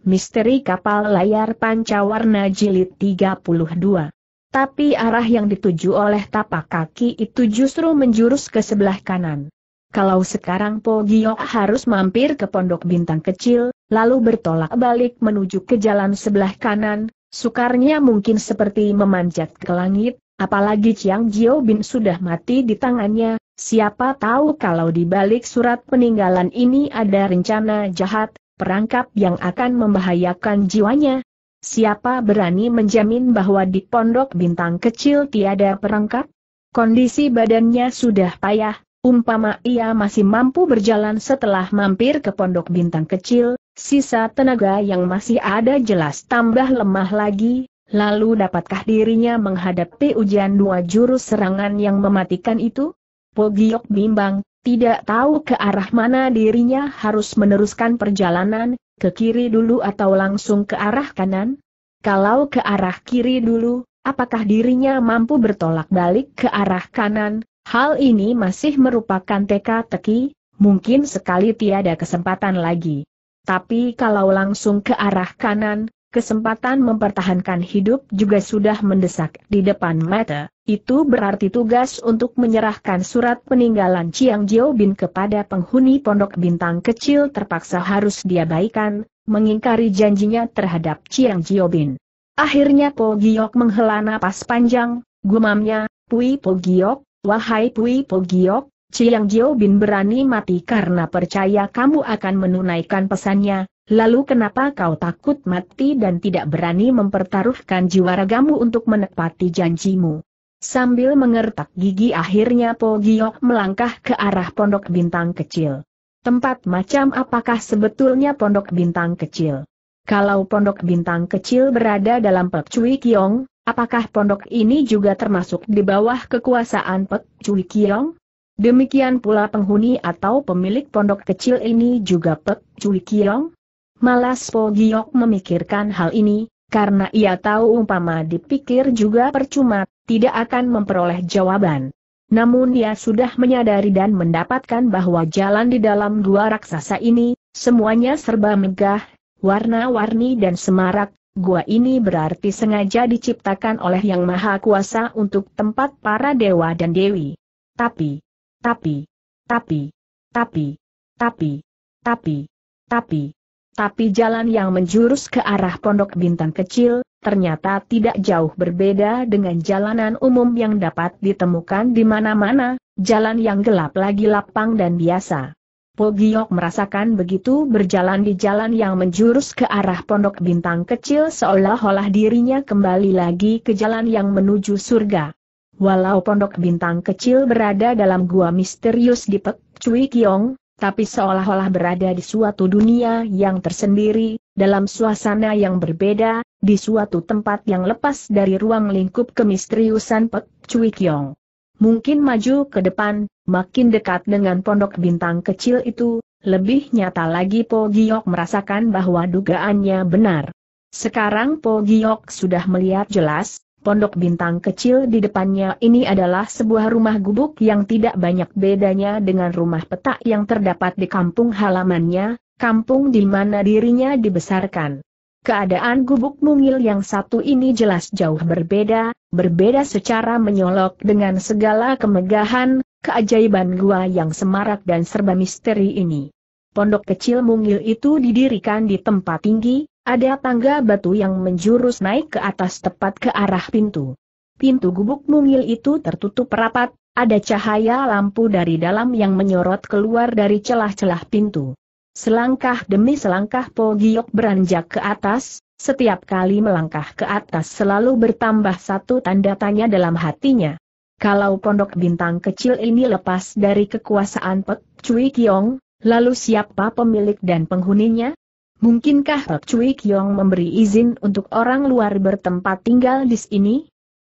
Misteri Kapal Layar Panca Warna Jilid 32. Tapi arah yang dituju oleh tapak kaki itu justru menjurus ke sebelah kanan. Kalau sekarang Po Giok harus mampir ke Pondok Bintang Kecil, lalu bertolak balik menuju ke jalan sebelah kanan, sukarnya mungkin seperti memanjat ke langit, apalagi Ciang Jio Bin sudah mati di tangannya, siapa tahu kalau di balik surat peninggalan ini ada rencana jahat, perangkap yang akan membahayakan jiwanya. Siapa berani menjamin bahwa di Pondok Bintang Kecil tiada perangkap? Kondisi badannya sudah payah. Umpama ia masih mampu berjalan setelah mampir ke Pondok Bintang Kecil, sisa tenaga yang masih ada jelas tambah lemah lagi, lalu dapatkah dirinya menghadapi ujian dua jurus serangan yang mematikan itu? Po Giok bimbang, tidak tahu ke arah mana dirinya harus meneruskan perjalanan, ke kiri dulu atau langsung ke arah kanan? Kalau ke arah kiri dulu, apakah dirinya mampu bertolak balik ke arah kanan? Hal ini masih merupakan teka-teki, mungkin sekali tiada kesempatan lagi. Tapi kalau langsung ke arah kanan, kesempatan mempertahankan hidup juga sudah mendesak di depan mata. Itu berarti tugas untuk menyerahkan surat peninggalan Ciang Jio Bin kepada penghuni Pondok Bintang Kecil terpaksa harus diabaikan, mengingkari janjinya terhadap Ciang Jio Bin. Akhirnya Po Giok menghela napas panjang, gumamnya, "Pui Po Giok, wahai Pui Po Giok, Ciang Jio Bin berani mati karena percaya kamu akan menunaikan pesannya, lalu kenapa kau takut mati dan tidak berani mempertaruhkan jiwa ragamu untuk menepati janjimu?" Sambil mengertak gigi akhirnya Po Giok melangkah ke arah Pondok Bintang Kecil. Tempat macam apakah sebetulnya Pondok Bintang Kecil? Kalau Pondok Bintang Kecil berada dalam Pek Cui Kiong, apakah pondok ini juga termasuk di bawah kekuasaan Pek Cui Kiong? Demikian pula penghuni atau pemilik pondok kecil ini juga Pek Cui Kiong? Malas Po Giok memikirkan hal ini, karena ia tahu umpama dipikir juga percuma, tidak akan memperoleh jawaban. Namun ia sudah menyadari dan mendapatkan bahwa jalan di dalam gua raksasa ini, semuanya serba megah, warna-warni dan semarak. Gua ini berarti sengaja diciptakan oleh Yang Maha Kuasa untuk tempat para dewa dan dewi. Tapi jalan yang menjurus ke arah Pondok Bintang Kecil, ternyata tidak jauh berbeda dengan jalanan umum yang dapat ditemukan di mana-mana, jalan yang gelap lagi lapang dan biasa. Po Giok merasakan begitu berjalan di jalan yang menjurus ke arah Pondok Bintang Kecil seolah-olah dirinya kembali lagi ke jalan yang menuju surga. Walau Pondok Bintang Kecil berada dalam gua misterius di Pek Cui Kiong, tapi seolah-olah berada di suatu dunia yang tersendiri, dalam suasana yang berbeda, di suatu tempat yang lepas dari ruang lingkup kemisteriusan Pek Cui Kiong. Mungkin maju ke depan, makin dekat dengan Pondok Bintang Kecil itu, lebih nyata lagi Po Giok merasakan bahwa dugaannya benar. Sekarang Po Giok sudah melihat jelas, Pondok Bintang Kecil di depannya ini adalah sebuah rumah gubuk yang tidak banyak bedanya dengan rumah petak yang terdapat di kampung halamannya, kampung di mana dirinya dibesarkan. Keadaan gubuk mungil yang satu ini jelas jauh berbeda secara menyolok dengan segala kemegahan, keajaiban gua yang semarak dan serba misteri ini. Pondok kecil mungil itu didirikan di tempat tinggi, ada tangga batu yang menjurus naik ke atas tepat ke arah pintu. Pintu gubuk mungil itu tertutup rapat, ada cahaya lampu dari dalam yang menyorot keluar dari celah-celah pintu. Selangkah demi selangkah Po Giok beranjak ke atas, setiap kali melangkah ke atas selalu bertambah satu tanda tanya dalam hatinya. Kalau Pondok Bintang Kecil ini lepas dari kekuasaan Pek Cui Kiong, lalu siapa pemilik dan penghuninya? Mungkinkah Pek Cui Kiong memberi izin untuk orang luar bertempat tinggal di sini?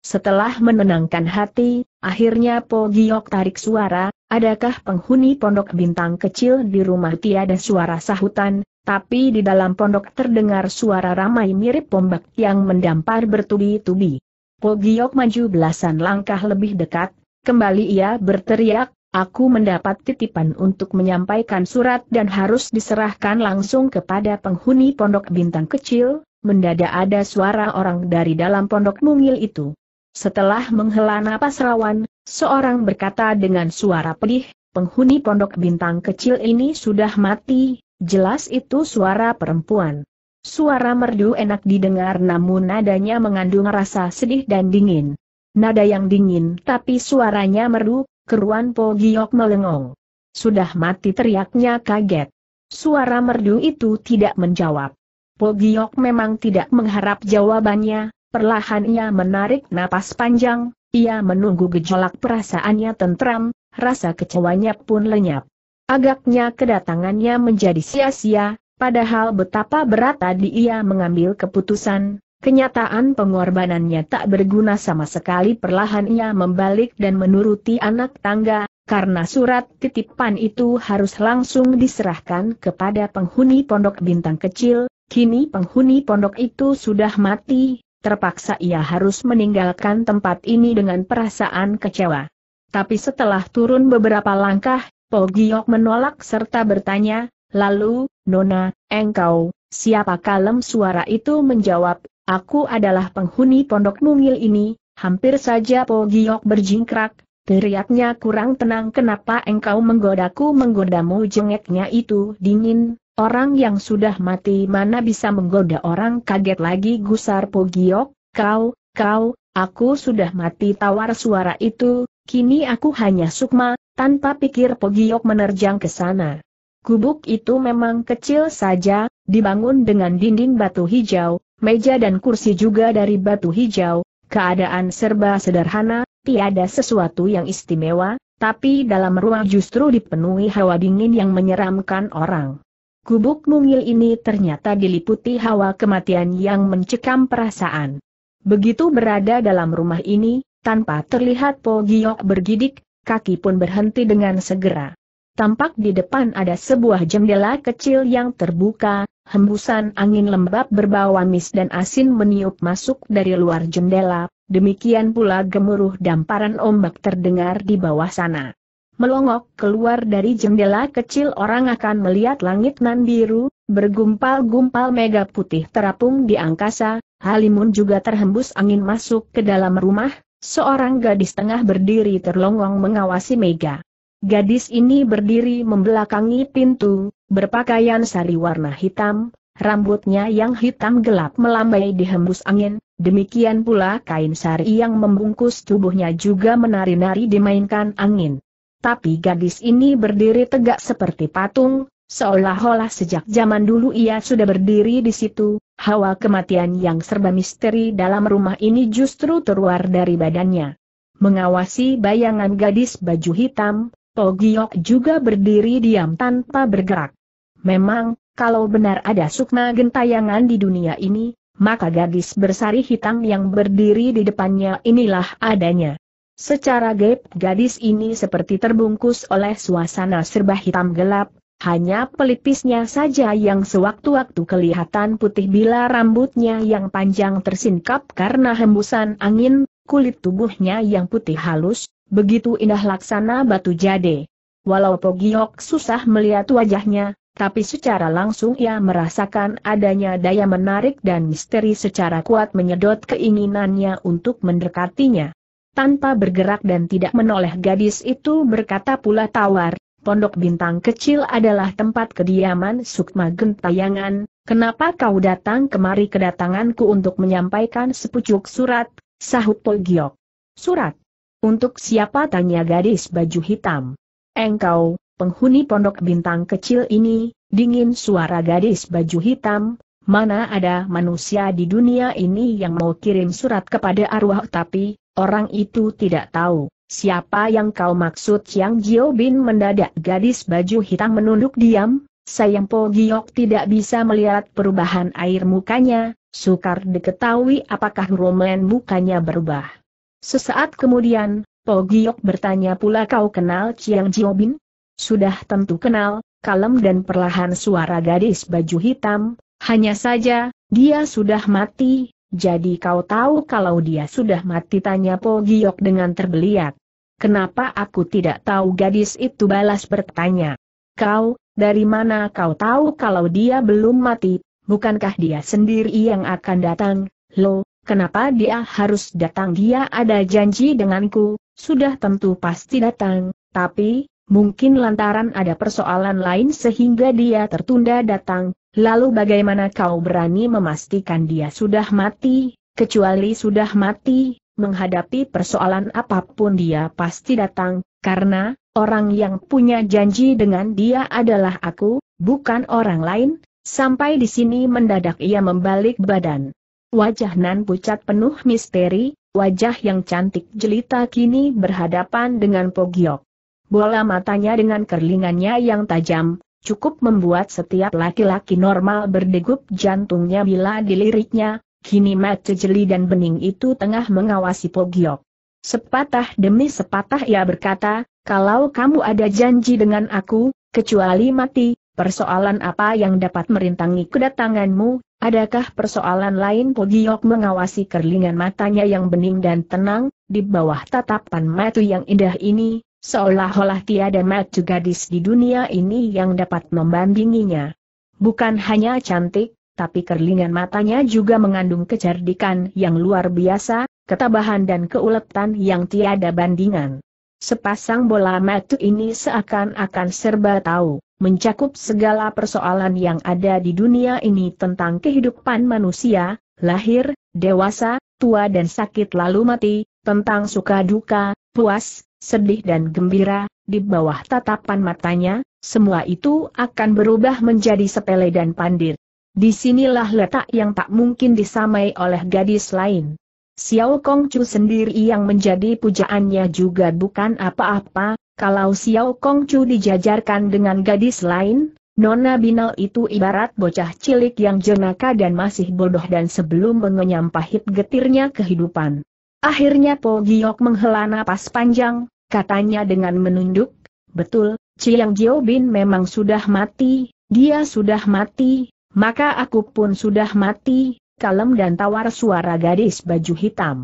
Setelah menenangkan hati, akhirnya Po Giok tarik suara. Adakah penghuni Pondok Bintang Kecil di rumah tiada suara sahutan, tapi di dalam pondok terdengar suara ramai mirip tombak yang mendampar bertubi-tubi. Po Giok maju belasan langkah lebih dekat, kembali ia berteriak, Aku mendapat titipan untuk menyampaikan surat dan harus diserahkan langsung kepada penghuni Pondok Bintang Kecil." Mendadak ada suara orang dari dalam pondok mungil itu. Setelah menghela napas rawan, seorang berkata dengan suara pedih, "Penghuni Pondok Bintang Kecil ini sudah mati." Jelas itu suara perempuan. Suara merdu enak didengar namun nadanya mengandung rasa sedih dan dingin. Nada yang dingin tapi suaranya merdu. Keruan Po Giok melengong. "Sudah mati!" teriaknya kaget. Suara merdu itu tidak menjawab. Po Giok memang tidak mengharap jawabannya, perlahan ia menarik napas panjang, ia menunggu gejolak perasaannya tentram, rasa kecewanya pun lenyap. Agaknya kedatangannya menjadi sia-sia, padahal betapa berat tadi ia mengambil keputusan. Kenyataan pengorbanannya tak berguna sama sekali. Perlahan ia membalik dan menuruti anak tangga, karena surat titipan itu harus langsung diserahkan kepada penghuni Pondok Bintang Kecil. Kini penghuni pondok itu sudah mati, terpaksa ia harus meninggalkan tempat ini dengan perasaan kecewa. Tapi setelah turun beberapa langkah, Po Giok menolak serta bertanya, "Lalu, Nona, engkau, siapa?" Kalem suara itu menjawab, "Aku adalah penghuni pondok mungil ini." Hampir saja Po Giok berjingkrak, teriaknya kurang tenang, "Kenapa engkau menggodaku?" "Menggodamu?" jengeknya itu dingin. "Orang yang sudah mati mana bisa menggoda orang?" Kaget lagi gusar Po Giok, Aku sudah mati," tawar suara itu, "kini aku hanya sukma." Tanpa pikir Po Giok menerjang ke sana. Gubuk itu memang kecil saja, dibangun dengan dinding batu hijau. Meja dan kursi juga dari batu hijau, keadaan serba sederhana, tiada sesuatu yang istimewa, tapi dalam ruang justru dipenuhi hawa dingin yang menyeramkan orang. Gubuk mungil ini ternyata diliputi hawa kematian yang mencekam perasaan. Begitu berada dalam rumah ini, tanpa terlihat Po Giok bergidik, kaki pun berhenti dengan segera. Tampak di depan ada sebuah jendela kecil yang terbuka, hembusan angin lembab berbau amis dan asin meniup masuk dari luar jendela, demikian pula gemuruh damparan ombak terdengar di bawah sana. Melongok keluar dari jendela kecil orang akan melihat langit nan biru, bergumpal-gumpal mega putih terapung di angkasa, halimun juga terhembus angin masuk ke dalam rumah, seorang gadis tengah berdiri terlongong mengawasi mega. Gadis ini berdiri membelakangi pintu, berpakaian sari warna hitam, rambutnya yang hitam gelap melambai dihembus angin, demikian pula kain sari yang membungkus tubuhnya juga menari-nari dimainkan angin. Tapi gadis ini berdiri tegak seperti patung, seolah-olah sejak zaman dulu ia sudah berdiri di situ. Hawa kematian yang serba misteri dalam rumah ini justru terluar dari badannya. Mengawasi bayangan gadis baju hitam, Po Giok juga berdiri diam tanpa bergerak. Memang, kalau benar ada sukma gentayangan di dunia ini, maka gadis bersari hitam yang berdiri di depannya inilah adanya. Secara gaib, gadis ini seperti terbungkus oleh suasana serba hitam gelap, hanya pelipisnya saja yang sewaktu-waktu kelihatan putih bila rambutnya yang panjang tersingkap karena hembusan angin, kulit tubuhnya yang putih halus. Begitu indah laksana batu jade. Walau Po Giok susah melihat wajahnya, tapi secara langsung ia merasakan adanya daya menarik dan misteri secara kuat menyedot keinginannya untuk mendekatinya. Tanpa bergerak dan tidak menoleh gadis itu berkata pula tawar, "Pondok Bintang Kecil adalah tempat kediaman sukma gentayangan, kenapa kau datang kemari?" "Kedatanganku untuk menyampaikan sepucuk surat," sahut Po Giok. "Surat? Untuk siapa?" tanya gadis baju hitam. "Engkau, penghuni Pondok Bintang Kecil ini." Dingin suara gadis baju hitam, "Mana ada manusia di dunia ini yang mau kirim surat kepada arwah?" "Tapi, orang itu tidak tahu siapa yang kau maksud." "Ciang Jio Bin." Mendadak gadis baju hitam menunduk diam, sayang Po Giok tidak bisa melihat perubahan air mukanya, sukar diketahui apakah roman mukanya berubah. Sesaat kemudian, Po Giok bertanya pula, "Kau kenal Ciang Jio Bin?" "Sudah tentu kenal," kalem dan perlahan suara gadis baju hitam, "hanya saja, dia sudah mati." "Jadi kau tahu kalau dia sudah mati?" tanya Po Giok dengan terbeliak. Kenapa aku tidak tahu? Gadis itu balas bertanya. Kau, dari mana kau tahu kalau dia belum mati? Bukankah dia sendiri yang akan datang? Loh, kenapa dia harus datang? Dia ada janji denganku, sudah tentu pasti datang, tapi, mungkin lantaran ada persoalan lain sehingga dia tertunda datang. Lalu bagaimana kau berani memastikan dia sudah mati? Kecuali sudah mati, menghadapi persoalan apapun dia pasti datang, karena orang yang punya janji dengan dia adalah aku, bukan orang lain. Sampai di sini mendadak ia membalik badan. Wajah Nan pucat penuh misteri, wajah yang cantik jelita kini berhadapan dengan Po Giok. Bola matanya dengan kerlingannya yang tajam, cukup membuat setiap laki-laki normal berdegup jantungnya bila diliriknya. Kini mata jeli dan bening itu tengah mengawasi Po Giok. Sepatah demi sepatah ia berkata, kalau kamu ada janji dengan aku, kecuali mati, persoalan apa yang dapat merintangi kedatanganmu? Adakah persoalan lain? Po Giok mengawasi kerlingan matanya yang bening dan tenang, di bawah tatapan mata yang indah ini, seolah-olah tiada mata gadis di dunia ini yang dapat membandinginya. Bukan hanya cantik, tapi kerlingan matanya juga mengandung kecerdikan yang luar biasa, ketabahan dan keuletan yang tiada bandingan. Sepasang bola mata ini seakan-akan serba tahu, mencakup segala persoalan yang ada di dunia ini tentang kehidupan manusia, lahir, dewasa, tua dan sakit lalu mati, tentang suka duka, puas, sedih dan gembira. Di bawah tatapan matanya, semua itu akan berubah menjadi sepele dan pandir. Disinilah letak yang tak mungkin disamai oleh gadis lain. Xiao Kongchul sendiri yang menjadi pujaannya juga bukan apa-apa. Kalau Xiao Kongchul dijajarkan dengan gadis lain, nona binal itu ibarat bocah cilik yang jenaka dan masih bodoh dan sebelum menyampahit getirnya kehidupan. Akhirnya Po Giok menghela napas panjang, katanya dengan menunduk, betul, Ciang Jio Bin memang sudah mati, dia sudah mati. Maka aku pun sudah mati, kalem dan tawar suara gadis baju hitam.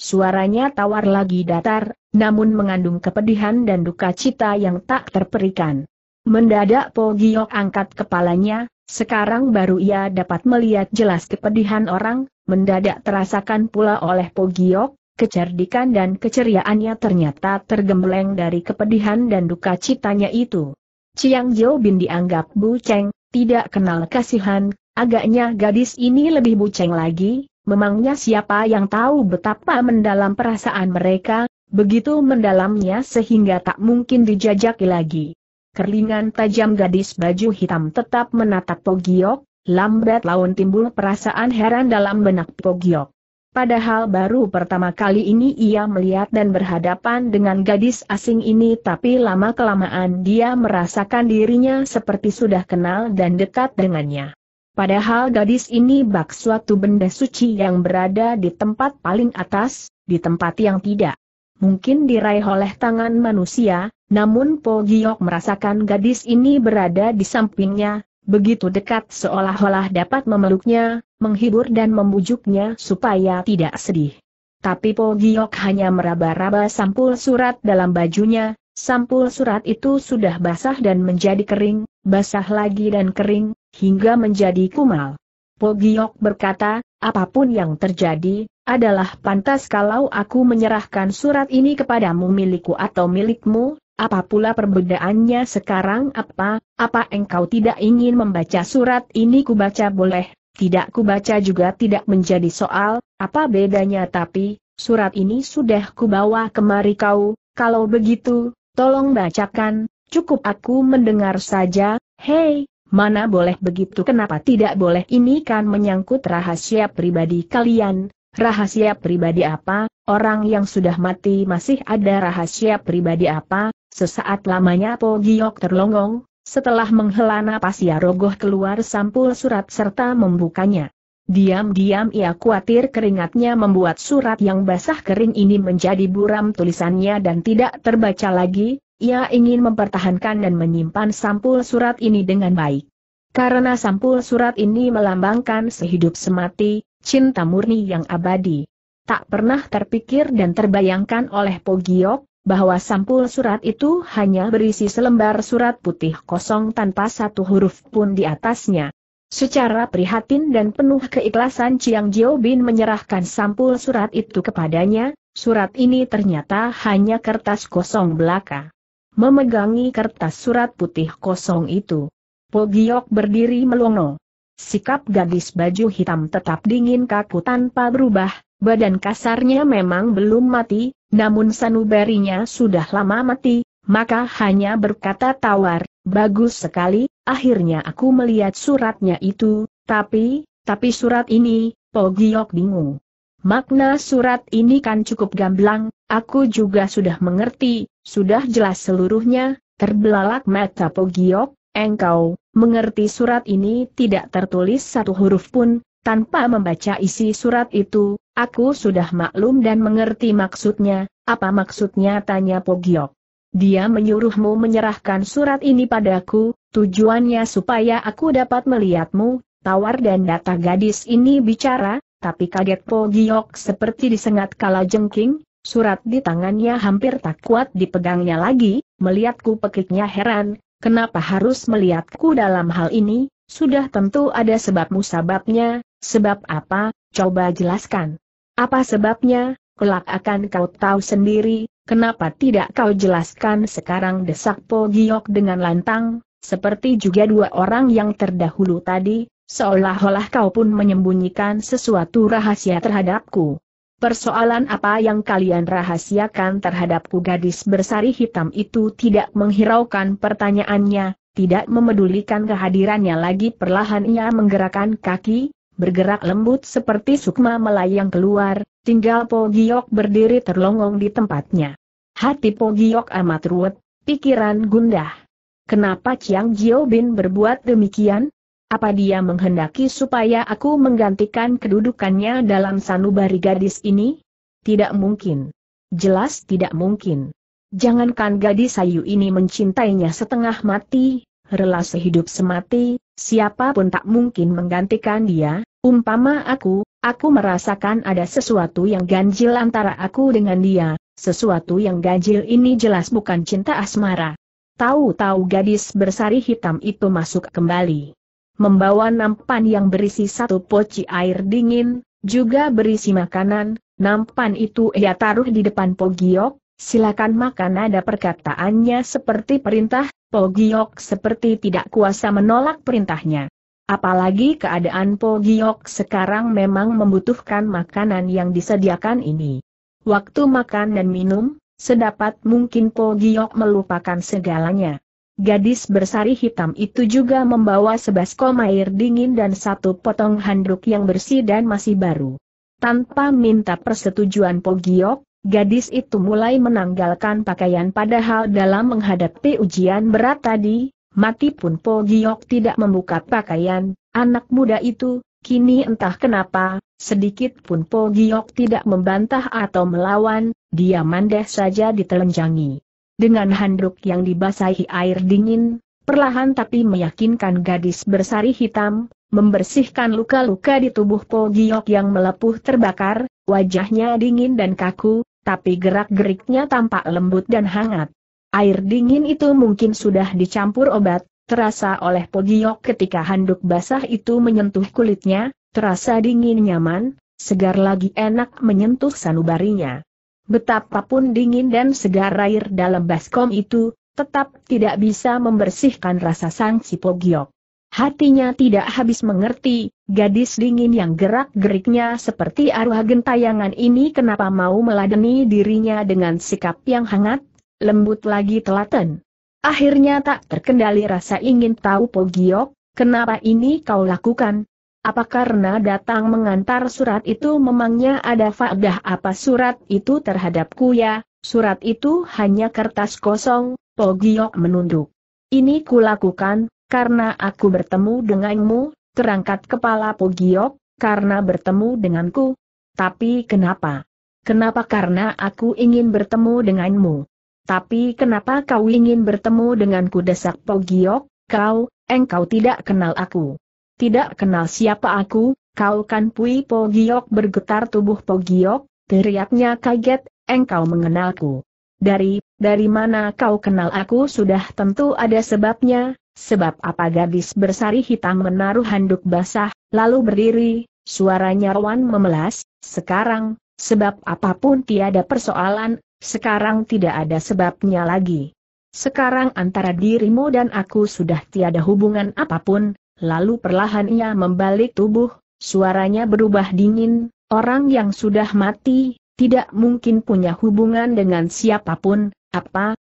Suaranya tawar lagi datar, namun mengandung kepedihan dan duka cita yang tak terperikan. Mendadak Po Giok angkat kepalanya, sekarang baru ia dapat melihat jelas kepedihan orang, mendadak terasakan pula oleh Po Giok, kecerdikan dan keceriaannya ternyata tergembleng dari kepedihan dan duka citanya itu. Ciang Jio Bin dianggap buceng, tidak kenal kasihan, agaknya gadis ini lebih buceng lagi, memangnya siapa yang tahu betapa mendalam perasaan mereka, begitu mendalamnya sehingga tak mungkin dijajaki lagi. Kerlingan tajam gadis baju hitam tetap menatap Po Giok, lambat laun timbul perasaan heran dalam benak Po Giok. Padahal baru pertama kali ini ia melihat dan berhadapan dengan gadis asing ini, tapi lama-kelamaan dia merasakan dirinya seperti sudah kenal dan dekat dengannya. Padahal gadis ini bak suatu benda suci yang berada di tempat paling atas, di tempat yang tidak mungkin diraih oleh tangan manusia, namun Po Giok merasakan gadis ini berada di sampingnya, begitu dekat seolah-olah dapat memeluknya, menghibur dan membujuknya supaya tidak sedih. Tapi Po Giok hanya meraba-raba sampul surat dalam bajunya, sampul surat itu sudah basah dan menjadi kering, basah lagi dan kering, hingga menjadi kumal. Po Giok berkata, apapun yang terjadi, adalah pantas kalau aku menyerahkan surat ini kepadamu, milikku atau milikmu, apa pula perbedaannya sekarang? Apa engkau tidak ingin membaca surat ini? Kubaca boleh. Tidak kubaca juga tidak menjadi soal, apa bedanya? Tapi, surat ini sudah kubawa kemari kau, kalau begitu, tolong bacakan, cukup aku mendengar saja. Hei, mana boleh begitu? Kenapa tidak boleh? Ini kan menyangkut rahasia pribadi kalian. Rahasia pribadi apa? Orang yang sudah mati masih ada rahasia pribadi apa? Sesaat lamanya Po Giok terlongong. Setelah menghela napas ia rogoh keluar sampul surat serta membukanya. Diam-diam ia khawatir keringatnya membuat surat yang basah kering ini menjadi buram tulisannya dan tidak terbaca lagi. Ia ingin mempertahankan dan menyimpan sampul surat ini dengan baik. Karena sampul surat ini melambangkan sehidup semati, cinta murni yang abadi. Tak pernah terpikir dan terbayangkan oleh Po Giok, bahwa sampul surat itu hanya berisi selembar surat putih kosong tanpa satu huruf pun di atasnya. Secara prihatin dan penuh keikhlasan Ciang Jio Bin menyerahkan sampul surat itu kepadanya. Surat ini ternyata hanya kertas kosong belaka. Memegangi kertas surat putih kosong itu, Po Giok berdiri melongo. Sikap gadis baju hitam tetap dingin kaku tanpa berubah, badan kasarnya memang belum mati, namun sanubarinya sudah lama mati, maka hanya berkata tawar, "Bagus sekali, akhirnya aku melihat suratnya itu, tapi surat ini," Po Giok bingung. "Makna surat ini kan cukup gamblang, aku juga sudah mengerti, sudah jelas seluruhnya," terbelalak mata Po Giok. "Engkau mengerti surat ini tidak tertulis satu huruf pun, tanpa membaca isi surat itu, aku sudah maklum dan mengerti maksudnya." "Apa maksudnya?" tanya Po Giok. "Dia menyuruhmu menyerahkan surat ini padaku, tujuannya supaya aku dapat melihatmu." Tawar dan data gadis ini bicara, tapi kaget Po Giok seperti disengat kala jengking, surat di tangannya hampir tak kuat dipegangnya lagi. "Melihatku?" pekiknya heran. "Kenapa harus melihatku dalam hal ini? Sudah tentu ada sebab-musababnya." "Sebab apa? Coba jelaskan." "Apa sebabnya? Kelak akan kau tahu sendiri." "Kenapa tidak kau jelaskan sekarang?" desak Po Giok dengan lantang, seperti juga dua orang yang terdahulu tadi, seolah-olah kau pun menyembunyikan sesuatu rahasia terhadapku. "Persoalan apa yang kalian rahasiakan terhadapku?" Gadis bersari hitam itu tidak menghiraukan pertanyaannya, tidak memedulikan kehadirannya lagi. Perlahan ia menggerakkan kaki, bergerak lembut seperti sukma melayang keluar, tinggal Po Giok berdiri terlongong di tempatnya. Hati Po Giok amat ruwet, pikiran gundah. Kenapa Ciang Jio Bin berbuat demikian? Apa dia menghendaki supaya aku menggantikan kedudukannya dalam sanubari gadis ini? Tidak mungkin. Jelas tidak mungkin. Jangankan gadis sayu ini mencintainya setengah mati, rela sehidup semati, siapapun tak mungkin menggantikan dia. Umpama aku merasakan ada sesuatu yang ganjil antara aku dengan dia, sesuatu yang ganjil ini jelas bukan cinta asmara. Tahu-tahu gadis bersari hitam itu masuk kembali, membawa nampan yang berisi satu poci air dingin, juga berisi makanan. Nampan itu ia taruh di depan Po Giok. "Silakan makan." Ada perkataannya seperti perintah. Po Giok seperti tidak kuasa menolak perintahnya. Apalagi keadaan Po Giok sekarang memang membutuhkan makanan yang disediakan ini. Waktu makan dan minum, sedapat mungkin Po Giok melupakan segalanya. Gadis bersari hitam itu juga membawa sebaskom air dingin dan satu potong handuk yang bersih dan masih baru. Tanpa minta persetujuan Po Giok, gadis itu mulai menanggalkan pakaian, padahal dalam menghadapi ujian berat tadi, mati pun Po Giok tidak membuka pakaian. Anak muda itu, kini entah kenapa, sedikit pun Po Giok tidak membantah atau melawan, dia mandeh saja ditelanjangi. Dengan handuk yang dibasahi air dingin, perlahan tapi meyakinkan gadis bersari hitam membersihkan luka-luka di tubuh Po Giok yang melepuh terbakar. Wajahnya dingin dan kaku, tapi gerak-geriknya tampak lembut dan hangat. Air dingin itu mungkin sudah dicampur obat, terasa oleh Po Giok ketika handuk basah itu menyentuh kulitnya, terasa dingin nyaman, segar lagi enak menyentuh sanubarinya. Betapapun dingin dan segar air dalam baskom itu, tetap tidak bisa membersihkan rasa sangsi Po Giok. Hatinya tidak habis mengerti, gadis dingin yang gerak-geriknya seperti arwah gentayangan ini kenapa mau meladeni dirinya dengan sikap yang hangat, lembut lagi telaten. Akhirnya tak terkendali rasa ingin tahu. "Po Giok, kenapa ini kau lakukan? Apa karena datang mengantar surat itu? Memangnya ada faedah apa surat itu terhadapku ya? Surat itu hanya kertas kosong." Po Giok menunduk. "Ini kulakukan, karena aku bertemu denganmu." Terangkat kepala Po Giok, "Karena bertemu denganku? Tapi kenapa?" "Kenapa? Karena aku ingin bertemu denganmu." "Tapi kenapa kau ingin bertemu denganku?" desak Po Giok. Engkau tidak kenal aku." "Tidak kenal siapa aku? Kau kan Pui Po Giok?" Bergetar tubuh Po Giok, teriaknya kaget. "Engkau mengenalku?" Dari mana kau kenal aku? Sudah tentu ada sebabnya. Sebab apa? Gadis bersari hitam menaruh handuk basah, lalu berdiri, suaranya rawan memelas. Sekarang, sebab apapun tiada persoalan, sekarang tidak ada sebabnya lagi. Sekarang antara dirimu dan aku sudah tiada hubungan apapun. Lalu perlahan ia membalik tubuh, suaranya berubah dingin. Orang yang sudah mati, tidak mungkin punya hubungan dengan siapapun.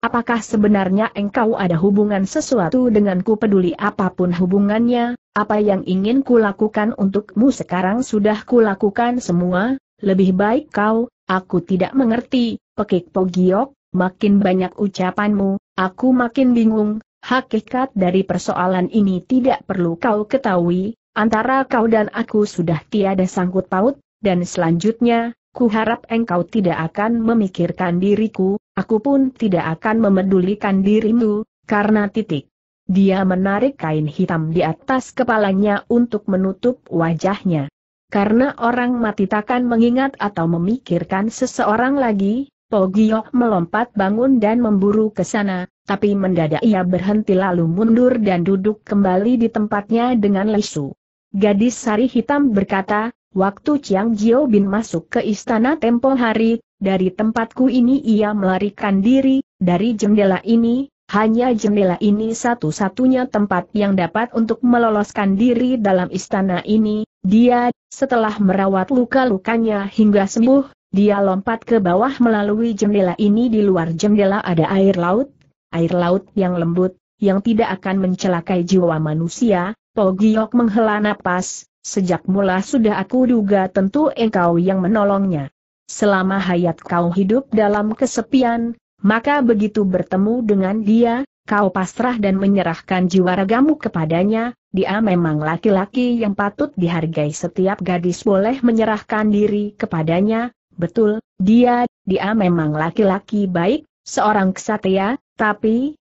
Apakah sebenarnya engkau ada hubungan sesuatu denganku? Peduli apapun hubungannya, apa yang ingin kulakukan untukmu sekarang sudah kulakukan semua. Lebih baik kau, aku tidak mengerti, Pek Po Giok. Makin banyak ucapanmu, aku makin bingung. Hakikat dari persoalan ini tidak perlu kau ketahui. Antara kau dan aku sudah tiada sangkut paut, dan selanjutnya, kuharap engkau tidak akan memikirkan diriku. Aku pun tidak akan memedulikan dirimu, karena titik. Dia menarik kain hitam di atas kepalanya untuk menutup wajahnya. Karena orang mati takkan mengingat atau memikirkan seseorang lagi, Po Giok melompat bangun dan memburu ke sana, tapi mendadak ia berhenti lalu mundur dan duduk kembali di tempatnya dengan lesu. Gadis sari hitam berkata, waktu Ciang Jio Bin masuk ke istana tempo hari, dari tempatku ini ia melarikan diri. Dari jendela ini, hanya jendela ini satu-satunya tempat yang dapat untuk meloloskan diri dalam istana ini. Dia, setelah merawat luka-lukanya hingga sembuh, dia lompat ke bawah melalui jendela ini. Di luar jendela ada air laut yang lembut, yang tidak akan mencelakai jiwa manusia. Po Giok menghela napas. Sejak mula sudah aku duga tentu engkau yang menolongnya. Selama hayat kau hidup dalam kesepian, maka begitu bertemu dengan dia, kau pasrah dan menyerahkan jiwa ragamu kepadanya. Dia memang laki-laki yang patut dihargai. Setiap gadis boleh menyerahkan diri kepadanya. Betul, dia memang laki-laki baik, seorang kesatria, tapi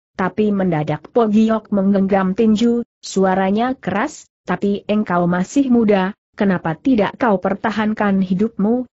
mendadak Po Giok menggenggam tinju, suaranya keras. Tapi engkau masih muda, kenapa tidak kau pertahankan hidupmu?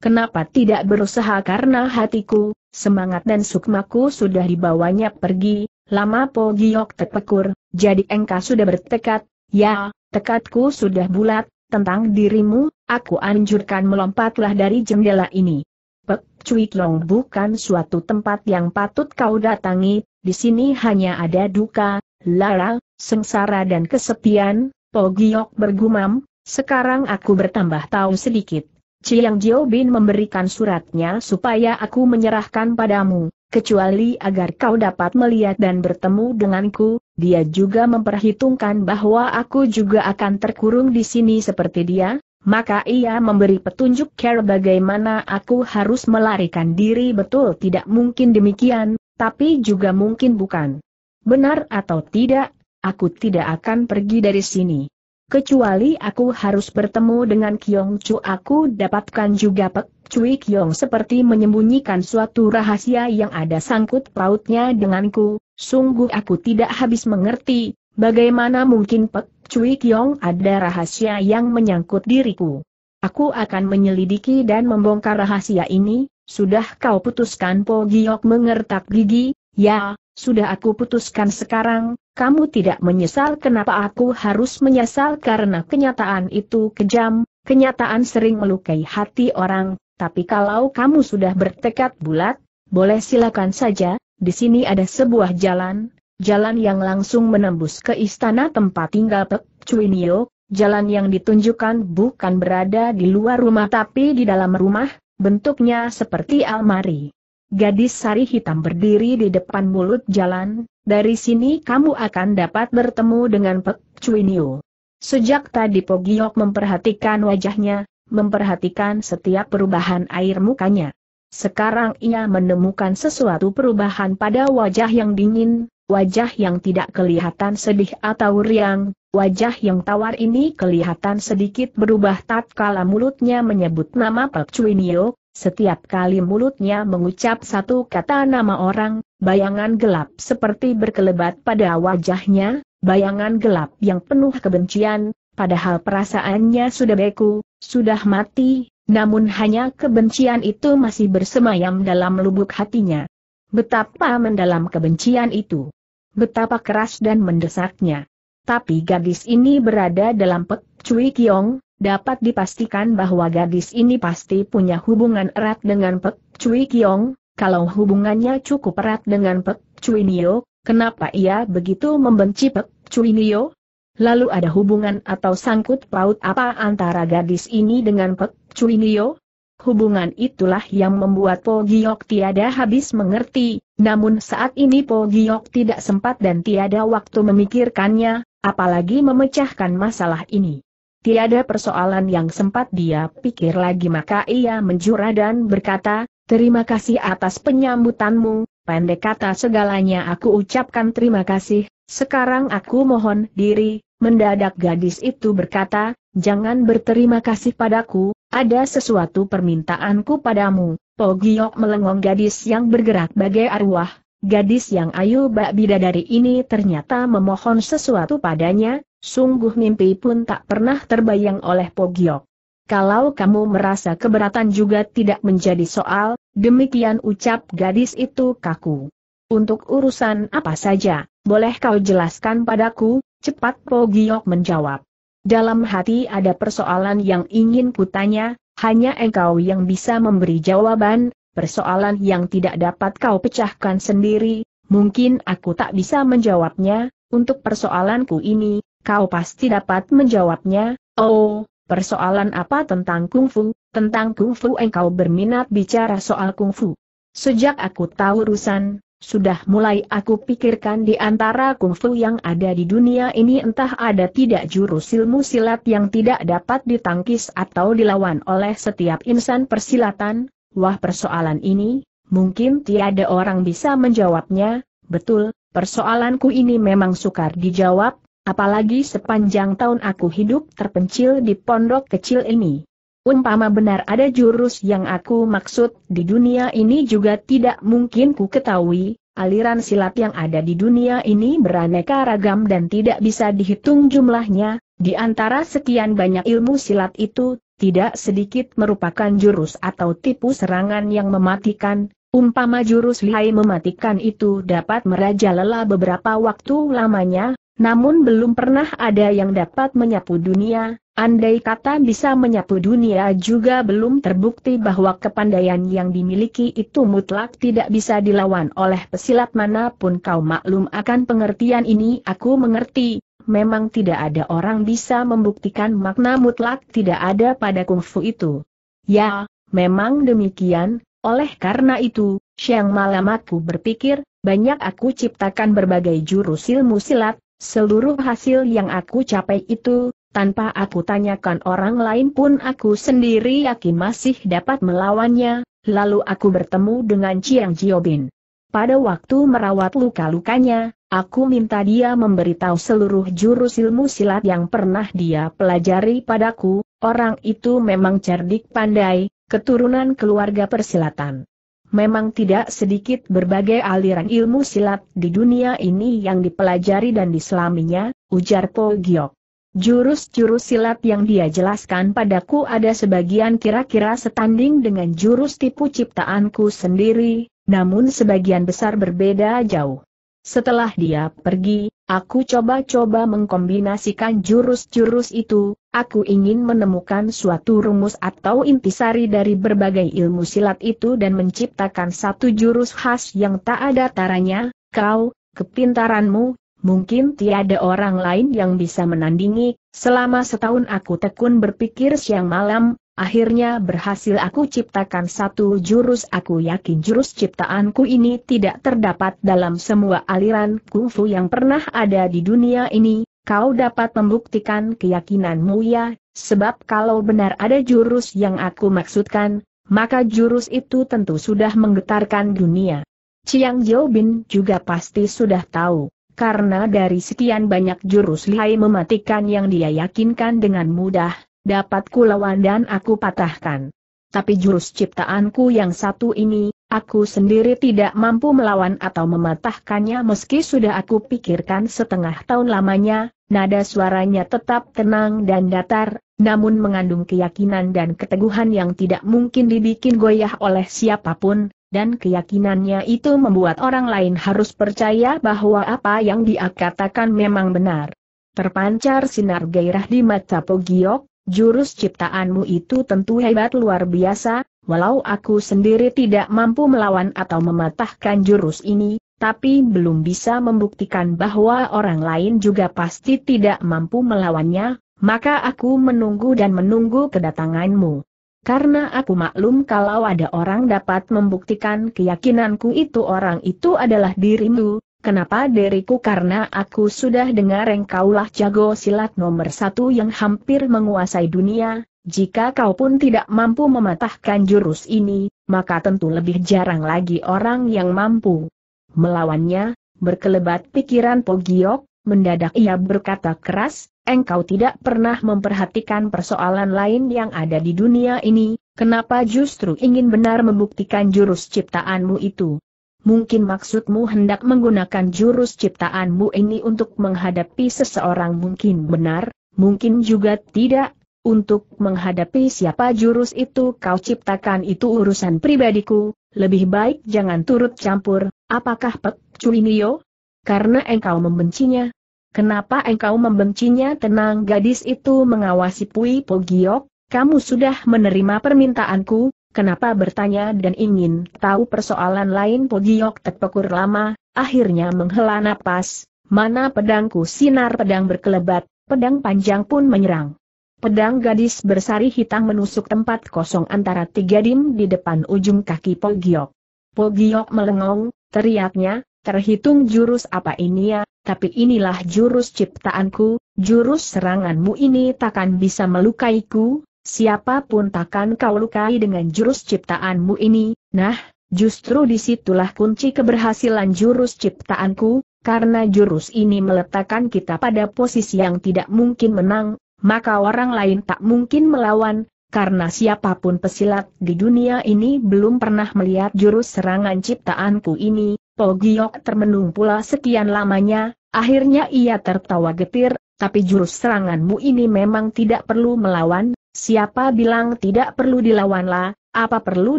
Kenapa tidak berusaha? Karena hatiku, semangat dan sukmaku sudah dibawanya pergi. Lama Po Giok terpekur. Jadi engkau sudah bertekad? Ya, tekadku sudah bulat. Tentang dirimu, aku anjurkan melompatlah dari jendela ini. Pek Cui Kiong bukan suatu tempat yang patut kau datangi. Di sini hanya ada duka, lara, sengsara dan kesepian. Po Giok bergumam, sekarang aku bertambah tahu sedikit. Ciang Jio Bin memberikan suratnya supaya aku menyerahkan padamu, kecuali agar kau dapat melihat dan bertemu denganku. Dia juga memperhitungkan bahwa aku juga akan terkurung di sini seperti dia, maka ia memberi petunjuk cara bagaimana aku harus melarikan diri. Betul, tidak mungkin demikian, tapi juga mungkin bukan. Benar atau tidak? Aku tidak akan pergi dari sini. Kecuali aku harus bertemu dengan Kiong Chu. Aku dapatkan juga Pek Cui Kiong seperti menyembunyikan suatu rahasia yang ada sangkut pautnya denganku. Sungguh aku tidak habis mengerti, bagaimana mungkin Pek Cui Kiong ada rahasia yang menyangkut diriku. Aku akan menyelidiki dan membongkar rahasia ini. Sudah kau putuskan? Po Giok mengertak gigi. Ya, sudah aku putuskan. Sekarang kamu tidak menyesal? Kenapa aku harus menyesal? Karena kenyataan itu kejam, kenyataan sering melukai hati orang, tapi kalau kamu sudah bertekad bulat, boleh silakan saja. Di sini ada sebuah jalan, jalan yang langsung menembus ke istana tempat tinggal Pek Cui Nio. Jalan yang ditunjukkan bukan berada di luar rumah tapi di dalam rumah, bentuknya seperti almari. Gadis sari hitam berdiri di depan mulut jalan. Dari sini kamu akan dapat bertemu dengan Pek Cui Nio. Sejak tadi Po Giok memperhatikan wajahnya, memperhatikan setiap perubahan air mukanya. Sekarang ia menemukan sesuatu perubahan pada wajah yang dingin, wajah yang tidak kelihatan sedih atau riang. Wajah yang tawar ini kelihatan sedikit berubah tatkala mulutnya menyebut nama Pek Cui Nio. Setiap kali mulutnya mengucap satu kata nama orang, bayangan gelap seperti berkelebat pada wajahnya, bayangan gelap yang penuh kebencian, padahal perasaannya sudah beku, sudah mati, namun hanya kebencian itu masih bersemayam dalam lubuk hatinya. Betapa mendalam kebencian itu. Betapa keras dan mendesaknya. Tapi gadis ini berada dalam Pek Cui Kiong, dapat dipastikan bahwa gadis ini pasti punya hubungan erat dengan Pek Cui Kiong. Kalau hubungannya cukup erat dengan Pek Cui Nio, kenapa ia begitu membenci Pek Cui Nio? Lalu ada hubungan atau sangkut paut apa antara gadis ini dengan Pek Cui Nio? Hubungan itulah yang membuat Po Giok tiada habis mengerti, namun saat ini Po Giok tidak sempat dan tiada waktu memikirkannya, apalagi memecahkan masalah ini. Tiada persoalan yang sempat dia pikir lagi, maka ia menjura dan berkata, "Terima kasih atas penyambutanmu, pendek kata segalanya aku ucapkan terima kasih. Sekarang aku mohon diri." Mendadak gadis itu berkata, "Jangan berterima kasih padaku, ada sesuatu permintaanku padamu." Po Giok melengong. Gadis yang bergerak bagai arwah, gadis yang ayu bak bidadari ini ternyata memohon sesuatu padanya, sungguh mimpi pun tak pernah terbayang oleh Po Giok. "Kalau kamu merasa keberatan juga tidak menjadi soal," demikian ucap gadis itu kaku. "Untuk urusan apa saja, boleh kau jelaskan padaku?" cepat Po Giok menjawab. "Dalam hati ada persoalan yang ingin kutanya, hanya engkau yang bisa memberi jawaban, persoalan yang tidak dapat kau pecahkan sendiri, mungkin aku tak bisa menjawabnya. Untuk persoalanku ini, kau pasti dapat menjawabnya." "Oh, persoalan apa tentang kungfu?" "Tentang kungfu." "Engkau berminat bicara soal kungfu?" "Sejak aku tahu urusan, sudah mulai aku pikirkan di antara kungfu yang ada di dunia ini entah ada tidak jurus ilmu silat yang tidak dapat ditangkis atau dilawan oleh setiap insan persilatan." "Wah, persoalan ini, mungkin tiada orang bisa menjawabnya." "Betul, persoalanku ini memang sukar dijawab, apalagi sepanjang tahun aku hidup terpencil di pondok kecil ini. Umpama benar ada jurus yang aku maksud di dunia ini juga tidak mungkin ku ketahui. Aliran silat yang ada di dunia ini beraneka ragam dan tidak bisa dihitung jumlahnya. Di antara sekian banyak ilmu silat itu, tidak sedikit merupakan jurus atau tipu serangan yang mematikan. Umpama jurus lihai mematikan itu dapat merajalela beberapa waktu lamanya, namun belum pernah ada yang dapat menyapu dunia. Andai kata bisa menyapu dunia juga belum terbukti bahwa kepandaian yang dimiliki itu mutlak tidak bisa dilawan oleh pesilat manapun." "Kau maklum akan pengertian ini." "Aku mengerti, memang tidak ada orang bisa membuktikan makna mutlak tidak ada pada kungfu itu." "Ya, memang demikian, oleh karena itu, siang malam aku berpikir, banyak aku ciptakan berbagai jurus ilmu silat, seluruh hasil yang aku capai itu, tanpa aku tanyakan orang lain pun aku sendiri yakin masih dapat melawannya. Lalu aku bertemu dengan Ciang Jio Bin. Pada waktu merawat luka-lukanya, aku minta dia memberitahu seluruh jurus ilmu silat yang pernah dia pelajari padaku. Orang itu memang cerdik pandai, keturunan keluarga persilatan. Memang tidak sedikit berbagai aliran ilmu silat di dunia ini yang dipelajari dan diselaminya," ujar Po Giok. "Jurus-jurus silat yang dia jelaskan padaku ada sebagian kira-kira setanding dengan jurus tipu ciptaanku sendiri, namun sebagian besar berbeda jauh. Setelah dia pergi, aku coba-coba mengkombinasikan jurus-jurus itu. Aku ingin menemukan suatu rumus atau intisari dari berbagai ilmu silat itu dan menciptakan satu jurus khas yang tak ada taranya. Kau, kepintaranmu, mungkin tiada orang lain yang bisa menandingi. Selama setahun aku tekun berpikir siang malam, akhirnya berhasil aku ciptakan satu jurus. Aku yakin jurus ciptaanku ini tidak terdapat dalam semua aliran kungfu yang pernah ada di dunia ini. Kau dapat membuktikan keyakinanmu ya, sebab kalau benar ada jurus yang aku maksudkan, maka jurus itu tentu sudah menggetarkan dunia." Ciang Jio Bin juga pasti sudah tahu, karena dari sekian banyak jurus lihai mematikan yang dia yakinkan dengan mudah, dapat kulawan dan aku patahkan. Tapi jurus ciptaanku yang satu ini, aku sendiri tidak mampu melawan atau mematahkannya meski sudah aku pikirkan setengah tahun lamanya. Nada suaranya tetap tenang dan datar, namun mengandung keyakinan dan keteguhan yang tidak mungkin dibikin goyah oleh siapapun. dan keyakinannya itu membuat orang lain harus percaya bahwa apa yang dia katakan memang benar. Terpancar sinar gairah di mata Po Giok, jurus ciptaanmu itu tentu hebat luar biasa, walau aku sendiri tidak mampu melawan atau mematahkan jurus ini, tapi belum bisa membuktikan bahwa orang lain juga pasti tidak mampu melawannya, maka aku menunggu dan menunggu kedatanganmu. Karena aku maklum kalau ada orang dapat membuktikan keyakinanku itu orang itu adalah dirimu, kenapa diriku? Karena aku sudah dengar engkaulah jago silat nomor 1 yang hampir menguasai dunia, jika kau pun tidak mampu mematahkan jurus ini, maka tentu lebih jarang lagi orang yang mampu melawannya. Berkelebat pikiran Po Giok, mendadak ia berkata keras, engkau tidak pernah memperhatikan persoalan lain yang ada di dunia ini, kenapa justru ingin benar membuktikan jurus ciptaanmu itu? Mungkin maksudmu hendak menggunakan jurus ciptaanmu ini untuk menghadapi seseorang, mungkin benar, mungkin juga tidak. Untuk menghadapi siapa jurus itu kau ciptakan itu urusan pribadiku, lebih baik jangan turut campur. Apakah Pek Cui Nio? Karena engkau membencinya. Kenapa engkau membencinya? Tenang, gadis itu mengawasi Pui Po Giok, kamu sudah menerima permintaanku, kenapa bertanya dan ingin tahu persoalan lain? Po Giok terpekur lama, akhirnya menghela napas, mana pedangku? Sinar pedang berkelebat, pedang panjang pun menyerang. Pedang gadis bersari hitam menusuk tempat kosong antara 3 dim di depan ujung kaki Po Giok. Po Giok melengong, teriaknya, terhitung jurus apa ini ya, tapi inilah jurus ciptaanku, jurus seranganmu ini takkan bisa melukaiku, siapapun takkan kau lukai dengan jurus ciptaanmu ini. Nah, justru disitulah kunci keberhasilan jurus ciptaanku, karena jurus ini meletakkan kita pada posisi yang tidak mungkin menang, maka orang lain tak mungkin melawan, karena siapapun pesilat di dunia ini belum pernah melihat jurus serangan ciptaanku ini. Po Giok termenung pula sekian lamanya, akhirnya ia tertawa getir, tapi jurus seranganmu ini memang tidak perlu melawan, siapa bilang tidak perlu dilawanlah, apa perlu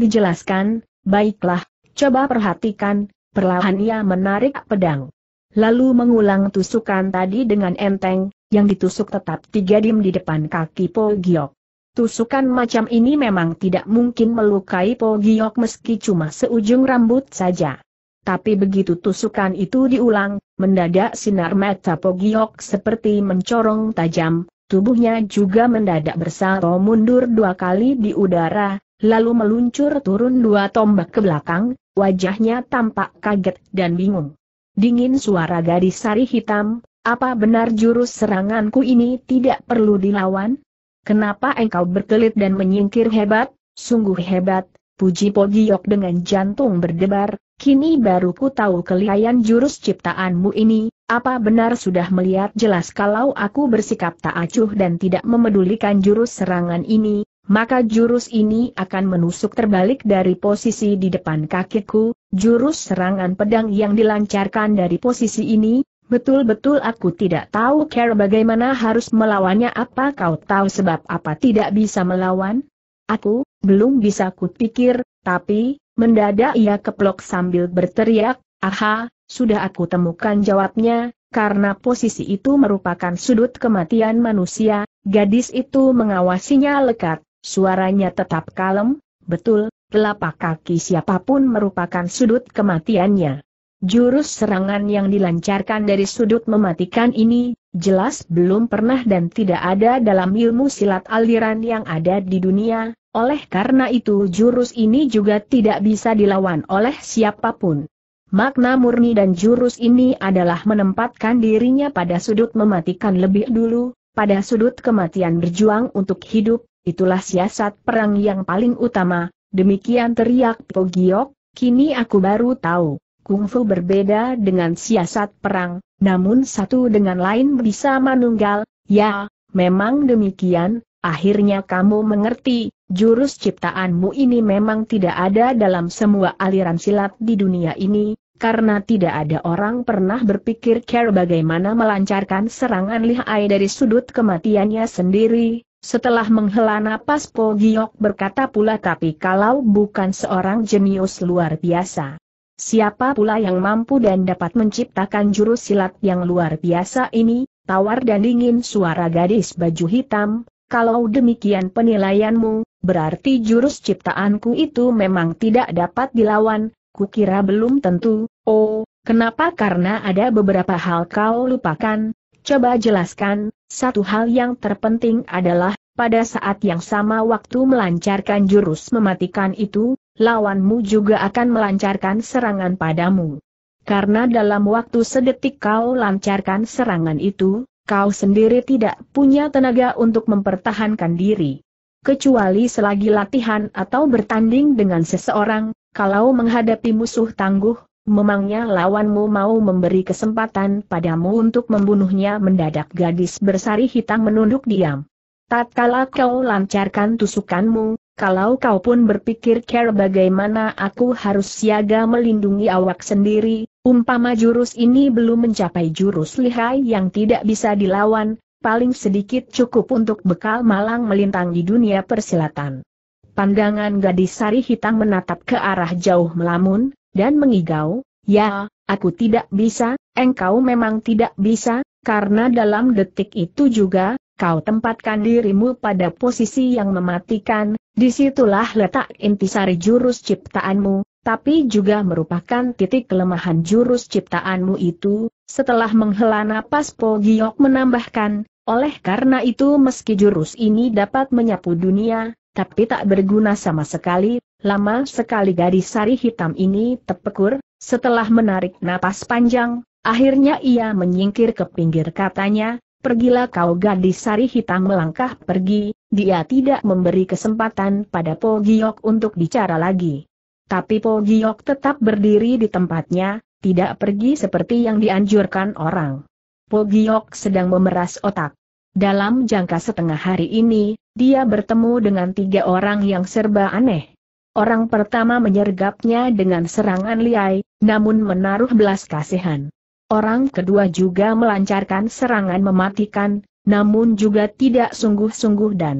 dijelaskan? Baiklah, coba perhatikan. Perlahan ia menarik pedang, lalu mengulang tusukan tadi dengan enteng. Yang ditusuk tetap 3 dim di depan kaki Po Giok. Tusukan macam ini memang tidak mungkin melukai Po Giok meski cuma seujung rambut saja. Tapi begitu tusukan itu diulang, mendadak sinar mata Po Giok seperti mencorong tajam, tubuhnya juga mendadak bersalto mundur 2 kali di udara, lalu meluncur turun 2 tombak ke belakang, wajahnya tampak kaget dan bingung. Dingin suara gadis sari hitam, apa benar jurus seranganku ini tidak perlu dilawan? Kenapa engkau berkelit dan menyingkir? Hebat, sungguh hebat, puji Po Giok dengan jantung berdebar, kini baru ku tahu kelihayan jurus ciptaanmu ini, apa benar sudah melihat jelas kalau aku bersikap tak acuh dan tidak memedulikan jurus serangan ini, maka jurus ini akan menusuk terbalik dari posisi di depan kakiku, jurus serangan pedang yang dilancarkan dari posisi ini. Betul-betul aku tidak tahu cara bagaimana harus melawannya. Apa kau tahu sebab apa tidak bisa melawan? Aku, belum bisa kupikir, tapi, mendadak ia keplok sambil berteriak, aha, sudah aku temukan jawabnya, karena posisi itu merupakan sudut kematian manusia. Gadis itu mengawasinya lekat, suaranya tetap kalem, betul, telapak kaki siapapun merupakan sudut kematiannya. Jurus serangan yang dilancarkan dari sudut mematikan ini, jelas belum pernah dan tidak ada dalam ilmu silat aliran yang ada di dunia, oleh karena itu jurus ini juga tidak bisa dilawan oleh siapapun. Makna murni dan jurus ini adalah menempatkan dirinya pada sudut mematikan lebih dulu, pada sudut kematian berjuang untuk hidup, itulah siasat perang yang paling utama, demikian teriak Po Giok, kini aku baru tahu. Kungfu berbeda dengan siasat perang, namun satu dengan lain bisa manunggal. Ya, memang demikian, akhirnya kamu mengerti, jurus ciptaanmu ini memang tidak ada dalam semua aliran silat di dunia ini, karena tidak ada orang pernah berpikir cara bagaimana melancarkan serangan lihai dari sudut kematiannya sendiri, Setelah menghela napas, Po Giok berkata pula, tapi kalau bukan seorang jenius luar biasa, siapa pula yang mampu dan dapat menciptakan jurus silat yang luar biasa ini? Tawar dan dingin suara gadis baju hitam, kalau demikian penilaianmu, berarti jurus ciptaanku itu memang tidak dapat dilawan, kukira belum tentu. Oh, kenapa? Karena ada beberapa hal kau lupakan, coba jelaskan. Satu hal yang terpenting adalah, pada saat yang sama waktu melancarkan jurus mematikan itu, lawanmu juga akan melancarkan serangan padamu. Karena dalam waktu sedetik kau lancarkan serangan itu, kau sendiri tidak punya tenaga untuk mempertahankan diri. Kecuali selagi latihan atau bertanding dengan seseorang, kalau menghadapi musuh tangguh, memangnya lawanmu mau memberi kesempatan padamu untuk membunuhnya? Mendadak gadis bersari hitam menunduk diam. Tatkala kau lancarkan tusukanmu, kalau kau pun berpikir kira bagaimana aku harus siaga melindungi awak sendiri, umpama jurus ini belum mencapai jurus lihai yang tidak bisa dilawan, paling sedikit cukup untuk bekal malang melintang di dunia persilatan. Pandangan gadis sari hitam menatap ke arah jauh melamun, dan mengigau, ya, aku tidak bisa, engkau memang tidak bisa, karena dalam detik itu juga, kau tempatkan dirimu pada posisi yang mematikan, disitulah letak intisari jurus ciptaanmu, tapi juga merupakan titik kelemahan jurus ciptaanmu itu. Setelah menghela napas, Po Giok menambahkan, oleh karena itu meski jurus ini dapat menyapu dunia, tapi tak berguna sama sekali. Lama sekali gadis sari hitam ini terpekur, setelah menarik napas panjang, akhirnya ia menyingkir ke pinggir. Katanya, pergilah kau. Gadis sari hitam melangkah pergi, dia tidak memberi kesempatan pada Po Giok untuk bicara lagi. Tapi Po Giok tetap berdiri di tempatnya, tidak pergi seperti yang dianjurkan orang. Po Giok sedang memeras otak. Dalam jangka setengah hari ini, dia bertemu dengan tiga orang yang serba aneh. Orang pertama menyergapnya dengan serangan lihai, namun menaruh belas kasihan. Orang kedua juga melancarkan serangan mematikan, namun juga tidak sungguh-sungguh, dan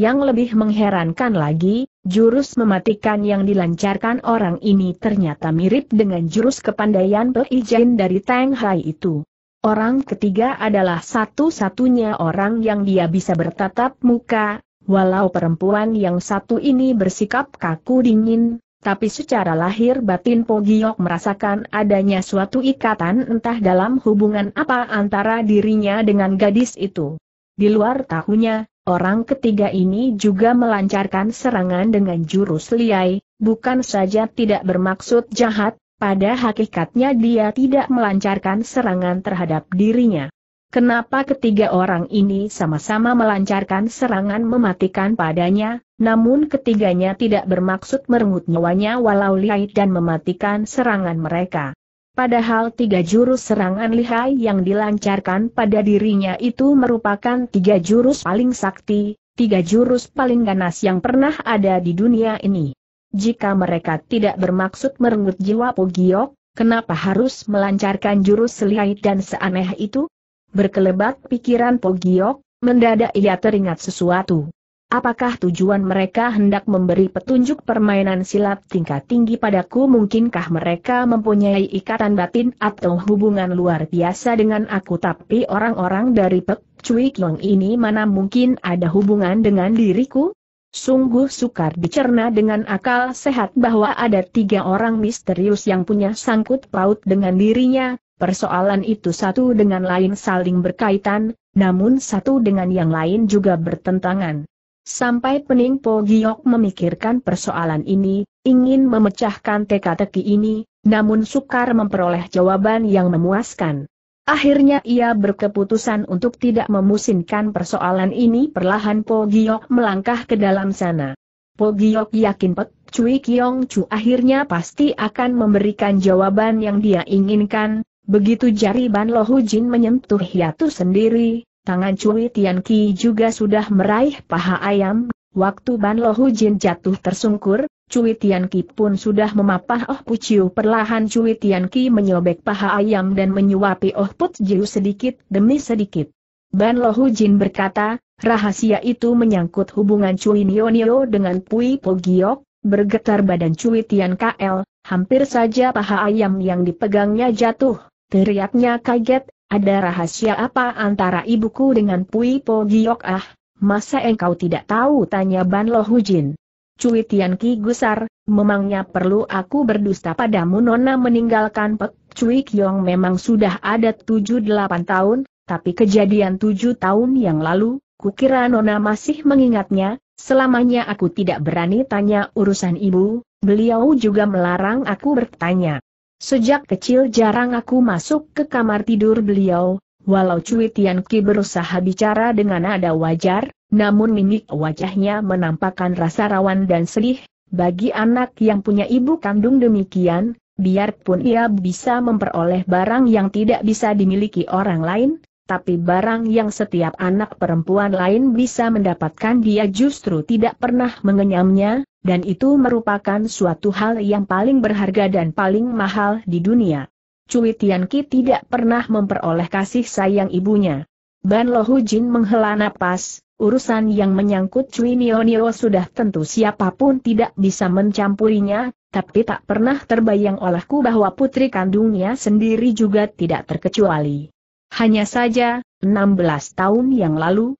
yang lebih mengherankan lagi, jurus mematikan yang dilancarkan orang ini ternyata mirip dengan jurus kepandaian Pek Ijin dari Teng Hai itu. Orang ketiga adalah satu-satunya orang yang dia bisa bertatap muka, walau perempuan yang satu ini bersikap kaku dingin, tapi secara lahir batin Po Giok merasakan adanya suatu ikatan entah dalam hubungan apa antara dirinya dengan gadis itu. Di luar tahunya, orang ketiga ini juga melancarkan serangan dengan jurus lihai, bukan saja tidak bermaksud jahat, pada hakikatnya dia tidak melancarkan serangan terhadap dirinya. Kenapa ketiga orang ini sama-sama melancarkan serangan mematikan padanya, namun ketiganya tidak bermaksud merenggut nyawanya walau lihai dan mematikan serangan mereka? Padahal tiga jurus serangan lihai yang dilancarkan pada dirinya itu merupakan tiga jurus paling sakti, tiga jurus paling ganas yang pernah ada di dunia ini. Jika mereka tidak bermaksud merenggut jiwa Po Giok, kenapa harus melancarkan jurus selihai dan seaneh itu? Berkelebat pikiran Po Giok, mendadak ia teringat sesuatu. Apakah tujuan mereka hendak memberi petunjuk permainan silat tingkat tinggi padaku? Mungkinkah mereka mempunyai ikatan batin atau hubungan luar biasa dengan aku? Tapi orang-orang dari Pek Cui Kiong ini mana mungkin ada hubungan dengan diriku? Sungguh sukar dicerna dengan akal sehat bahwa ada tiga orang misterius yang punya sangkut paut dengan dirinya. Persoalan itu satu dengan lain saling berkaitan, namun satu dengan yang lain juga bertentangan. Sampai pening Po Giok memikirkan persoalan ini, ingin memecahkan teka-teki ini, namun sukar memperoleh jawaban yang memuaskan. Akhirnya ia berkeputusan untuk tidak memusingkan persoalan ini. Perlahan Po Giok melangkah ke dalam sana. Po Giok yakin Pek Cui Kiong Chu akhirnya pasti akan memberikan jawaban yang dia inginkan. Begitu jari Ban Lo Hu Jin menyentuh hiatus sendiri, tangan Cui Tian Ki juga sudah meraih paha ayam. Waktu Ban Lo Hu Jin jatuh tersungkur, Cui Tian Ki pun sudah memapah Oh Put Jiu. Perlahan Cui Tian Ki menyobek paha ayam dan menyuapi Oh Put Jiu sedikit demi sedikit. Ban Lo Hu Jin berkata, Rahasia itu menyangkut hubungan Cui Nio Nio dengan Pui Po Giok. Bergetar badan Cui Tian Ki, hampir saja paha ayam yang dipegangnya jatuh. Teriaknya kaget, ada rahasia apa antara ibuku dengan Pui Po Giok? Ah, masa engkau tidak tahu? Tanya Ban Lo Hu Jin. Cui Tian Ki gusar, memangnya perlu aku berdusta padamu? Nona meninggalkan Pek Cui Kiong memang sudah ada 7-8 tahun, tapi kejadian 7 tahun yang lalu, kukira Nona masih mengingatnya, selamanya aku tidak berani tanya urusan ibu, beliau juga melarang aku bertanya. Sejak kecil jarang aku masuk ke kamar tidur beliau, walau Cui Tian Ki berusaha bicara dengan nada wajar, namun mimik wajahnya menampakkan rasa rawan dan sedih. Bagi anak yang punya ibu kandung demikian, biarpun ia bisa memperoleh barang yang tidak bisa dimiliki orang lain, tapi barang yang setiap anak perempuan lain bisa mendapatkan dia justru tidak pernah mengenyamnya, dan itu merupakan suatu hal yang paling berharga dan paling mahal di dunia. Cui Tian Ki tidak pernah memperoleh kasih sayang ibunya. Ban Lo Hu Jin menghela napas, urusan yang menyangkut Cui Nio Nio sudah tentu siapapun tidak bisa mencampurinya, tapi tak pernah terbayang olehku bahwa putri kandungnya sendiri juga tidak terkecuali. Hanya saja, 16 tahun yang lalu,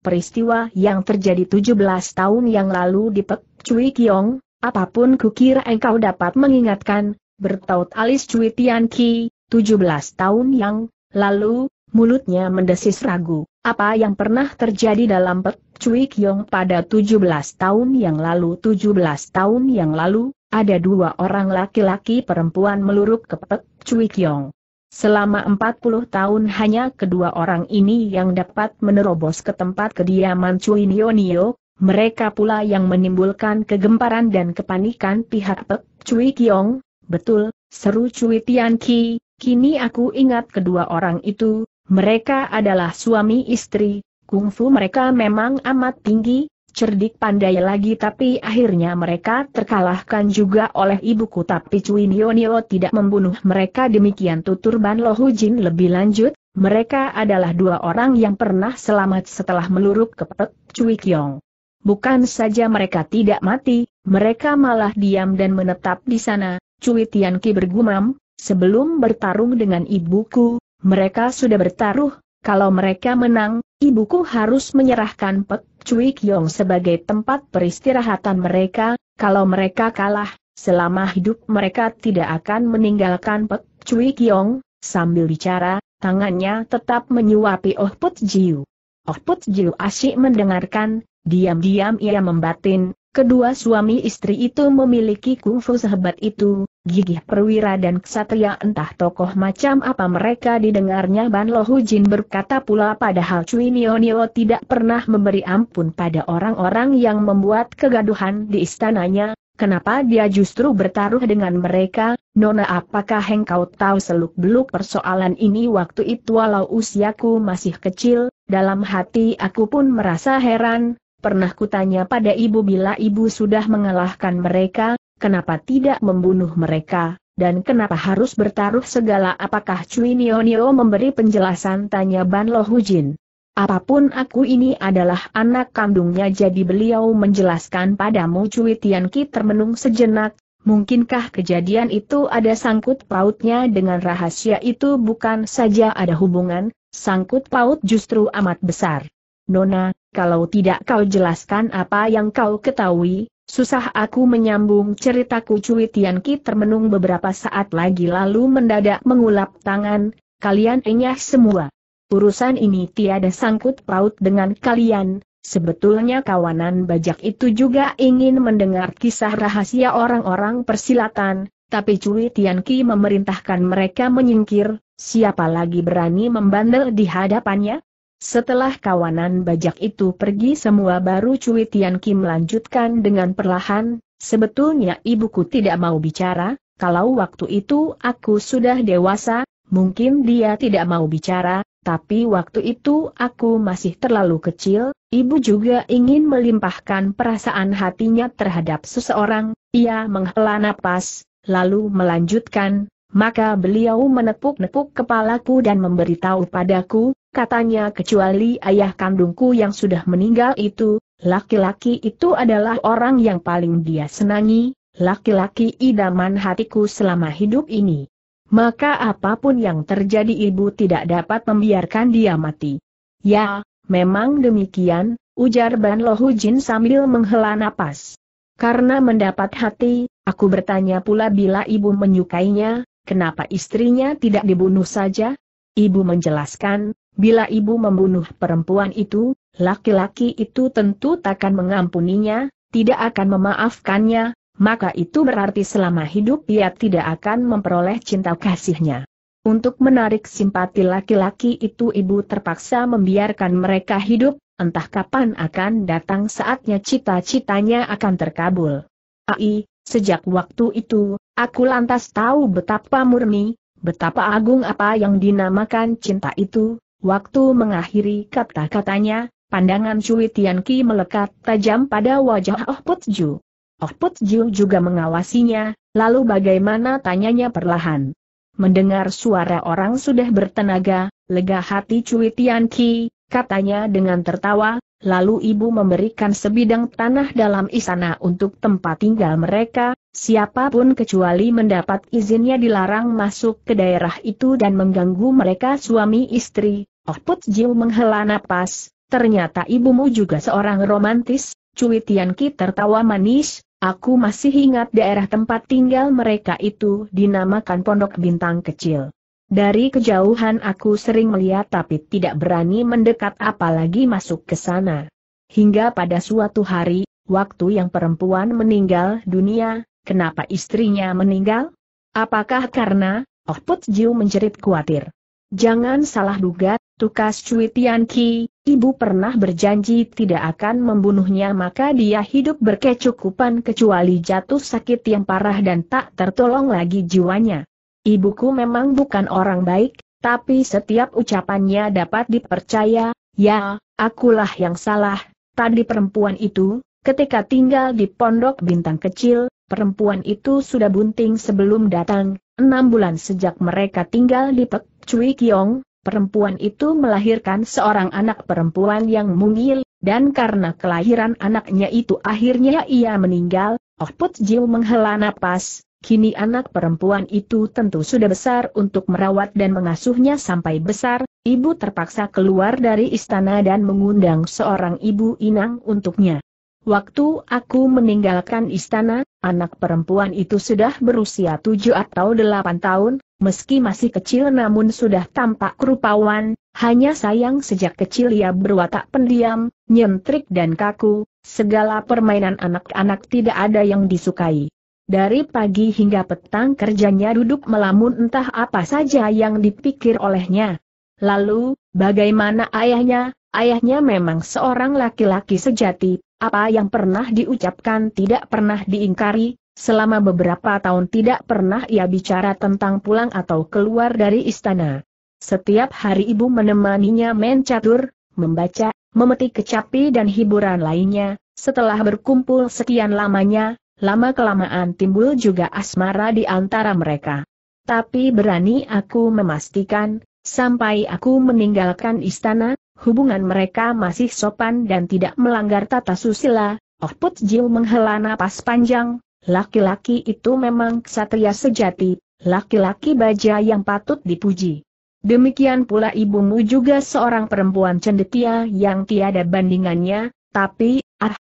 peristiwa yang terjadi 17 tahun yang lalu di Pek Cui Kiong, apapun kukira engkau dapat mengingatkan, bertaut alis Cui Tian Ki. 17 tahun yang lalu, mulutnya mendesis ragu, apa yang pernah terjadi dalam Pek Cui Kiong pada 17 tahun yang lalu? 17 tahun yang lalu, ada 2 orang laki-laki perempuan meluruk ke Pek Cui Kiong. Selama 40 tahun hanya kedua orang ini yang dapat menerobos ke tempat kediaman Cui Nio Nio, mereka pula yang menimbulkan kegemparan dan kepanikan pihak Pek Cui Kiong. Betul, seru Cui Tian Ki, kini aku ingat 2 orang itu, mereka adalah suami istri, kungfu mereka memang amat tinggi, cerdik pandai lagi, tapi akhirnya mereka terkalahkan juga oleh ibuku. Tapi Cui Nio Nio tidak membunuh mereka, demikian tutur Ban Lo Hu Jin. Lebih lanjut, mereka adalah 2 orang yang pernah selamat setelah meluruk ke Pek Cui Kiong. Bukan saja mereka tidak mati, mereka malah diam dan menetap di sana. Cui Tian Ki bergumam, sebelum bertarung dengan ibuku, mereka sudah bertaruh. Kalau mereka menang, ibuku harus menyerahkan Pek Cui Kiong sebagai tempat peristirahatan mereka. Kalau mereka kalah, selama hidup mereka tidak akan meninggalkan Pek Cui Kiong. Sambil bicara, tangannya tetap menyuapi Oh Put Jiu. Oh Put Jiu asyik mendengarkan, diam-diam ia membatin, kedua suami istri itu memiliki kungfu sehebat itu, gigih perwira dan ksatria, entah tokoh macam apa mereka didengarnya. Ban Lo Hu Jin berkata pula, padahal Cui Nio Nio tidak pernah memberi ampun pada orang-orang yang membuat kegaduhan di istananya, kenapa dia justru bertaruh dengan mereka? Nona, apakah engkau tahu seluk-beluk persoalan ini? Waktu itu walau usiaku masih kecil, dalam hati aku pun merasa heran, pernah kutanya pada ibu bila ibu sudah mengalahkan mereka, kenapa tidak membunuh mereka, dan kenapa harus bertaruh segala? Apakah Cui Nio Nio memberi penjelasan? Tanya Ban Lo Hu Jin. Apapun aku ini adalah anak kandungnya, jadi beliau menjelaskan padamu. Cui Tian Ki termenung sejenak, mungkinkah kejadian itu ada sangkut pautnya dengan rahasia itu? Bukan saja ada hubungan, sangkut paut justru amat besar. Nona, kalau tidak kau jelaskan apa yang kau ketahui, susah aku menyambung ceritaku. Cui Tian Ki termenung beberapa saat lagi lalu mendadak mengulap tangan, kalian enyah semua. Urusan ini tiada sangkut paut dengan kalian, sebetulnya kawanan bajak itu juga ingin mendengar kisah rahasia orang-orang persilatan, tapi Cui Tian Ki memerintahkan mereka menyingkir, siapa lagi berani membandel di hadapannya? Setelah kawanan bajak itu pergi semua baru Cui Tian Ki melanjutkan dengan perlahan, sebetulnya ibuku tidak mau bicara, kalau waktu itu aku sudah dewasa, mungkin dia tidak mau bicara, tapi waktu itu aku masih terlalu kecil, ibu juga ingin melimpahkan perasaan hatinya terhadap seseorang, ia menghela napas, lalu melanjutkan, maka beliau menepuk-nepuk kepalaku dan memberitahu padaku, katanya, kecuali ayah kandungku yang sudah meninggal itu, laki-laki itu adalah orang yang paling dia senangi, laki-laki idaman hatiku selama hidup ini. Maka apapun yang terjadi ibu tidak dapat membiarkan dia mati. Ya, memang demikian, ujar Ban Lo Hu Jin sambil menghela napas. Karena mendapat hati, aku bertanya pula bila ibu menyukainya, kenapa istrinya tidak dibunuh saja? Ibu menjelaskan, bila ibu membunuh perempuan itu, laki-laki itu tentu takkan mengampuninya, tidak akan memaafkannya, maka itu berarti selama hidup ia tidak akan memperoleh cinta kasihnya. Untuk menarik simpati laki-laki itu ibu terpaksa membiarkan mereka hidup, entah kapan akan datang saatnya cita-citanya akan terkabul. Ai, sejak waktu itu, aku lantas tahu betapa murni, betapa agung apa yang dinamakan cinta itu. Waktu mengakhiri kata-katanya, pandangan Cui Tian Ki melekat tajam pada wajah Oh Put Jiu. Oh Put Jiu juga mengawasinya, lalu bagaimana tanyanya perlahan. Mendengar suara orang sudah bertenaga, lega hati Cui Tian Ki, katanya dengan tertawa, lalu ibu memberikan sebidang tanah dalam istana untuk tempat tinggal mereka, siapapun kecuali mendapat izinnya dilarang masuk ke daerah itu dan mengganggu mereka suami istri. Oh Put Jiu menghela napas, ternyata ibumu juga seorang romantis. Cui Tian Ki tertawa manis, aku masih ingat daerah tempat tinggal mereka itu dinamakan Pondok Bintang Kecil. Dari kejauhan aku sering melihat tapi tidak berani mendekat apalagi masuk ke sana. Hingga pada suatu hari, waktu yang perempuan meninggal dunia, kenapa istrinya meninggal? Apakah karena, Oh Put Jiu menjerit khawatir. Jangan salah duga, tukas Cui Tian Ki, ibu pernah berjanji tidak akan membunuhnya maka dia hidup berkecukupan kecuali jatuh sakit yang parah dan tak tertolong lagi jiwanya. Ibuku memang bukan orang baik, tapi setiap ucapannya dapat dipercaya. Ya, akulah yang salah. Tadi perempuan itu, ketika tinggal di Pondok Bintang Kecil, perempuan itu sudah bunting sebelum datang. 6 bulan sejak mereka tinggal di Pek Cui Kiong, perempuan itu melahirkan seorang anak perempuan yang mungil, dan karena kelahiran anaknya itu akhirnya ia meninggal. Oh Put Jiu menghela napas. Kini anak perempuan itu tentu sudah besar untuk merawat dan mengasuhnya sampai besar, ibu terpaksa keluar dari istana dan mengundang seorang ibu inang untuknya. Waktu aku meninggalkan istana, anak perempuan itu sudah berusia 7 atau 8 tahun, meski masih kecil namun sudah tampak kerupawan, hanya sayang sejak kecil ia berwatak pendiam, nyentrik dan kaku, segala permainan anak-anak tidak ada yang disukai. Dari pagi hingga petang kerjanya duduk melamun entah apa saja yang dipikir olehnya. Lalu, bagaimana ayahnya? Ayahnya memang seorang laki-laki sejati, apa yang pernah diucapkan tidak pernah diingkari, selama beberapa tahun tidak pernah ia bicara tentang pulang atau keluar dari istana. Setiap hari ibu menemaninya main catur, membaca, memetik kecapi dan hiburan lainnya, setelah berkumpul sekian lamanya. Lama-kelamaan timbul juga asmara di antara mereka. Tapi berani aku memastikan, sampai aku meninggalkan istana, hubungan mereka masih sopan dan tidak melanggar tata susila. Oh Put Jiu menghela napas panjang, laki-laki itu memang ksatria sejati, laki-laki baja yang patut dipuji. Demikian pula ibumu juga seorang perempuan cendekia yang tiada bandingannya, tapi,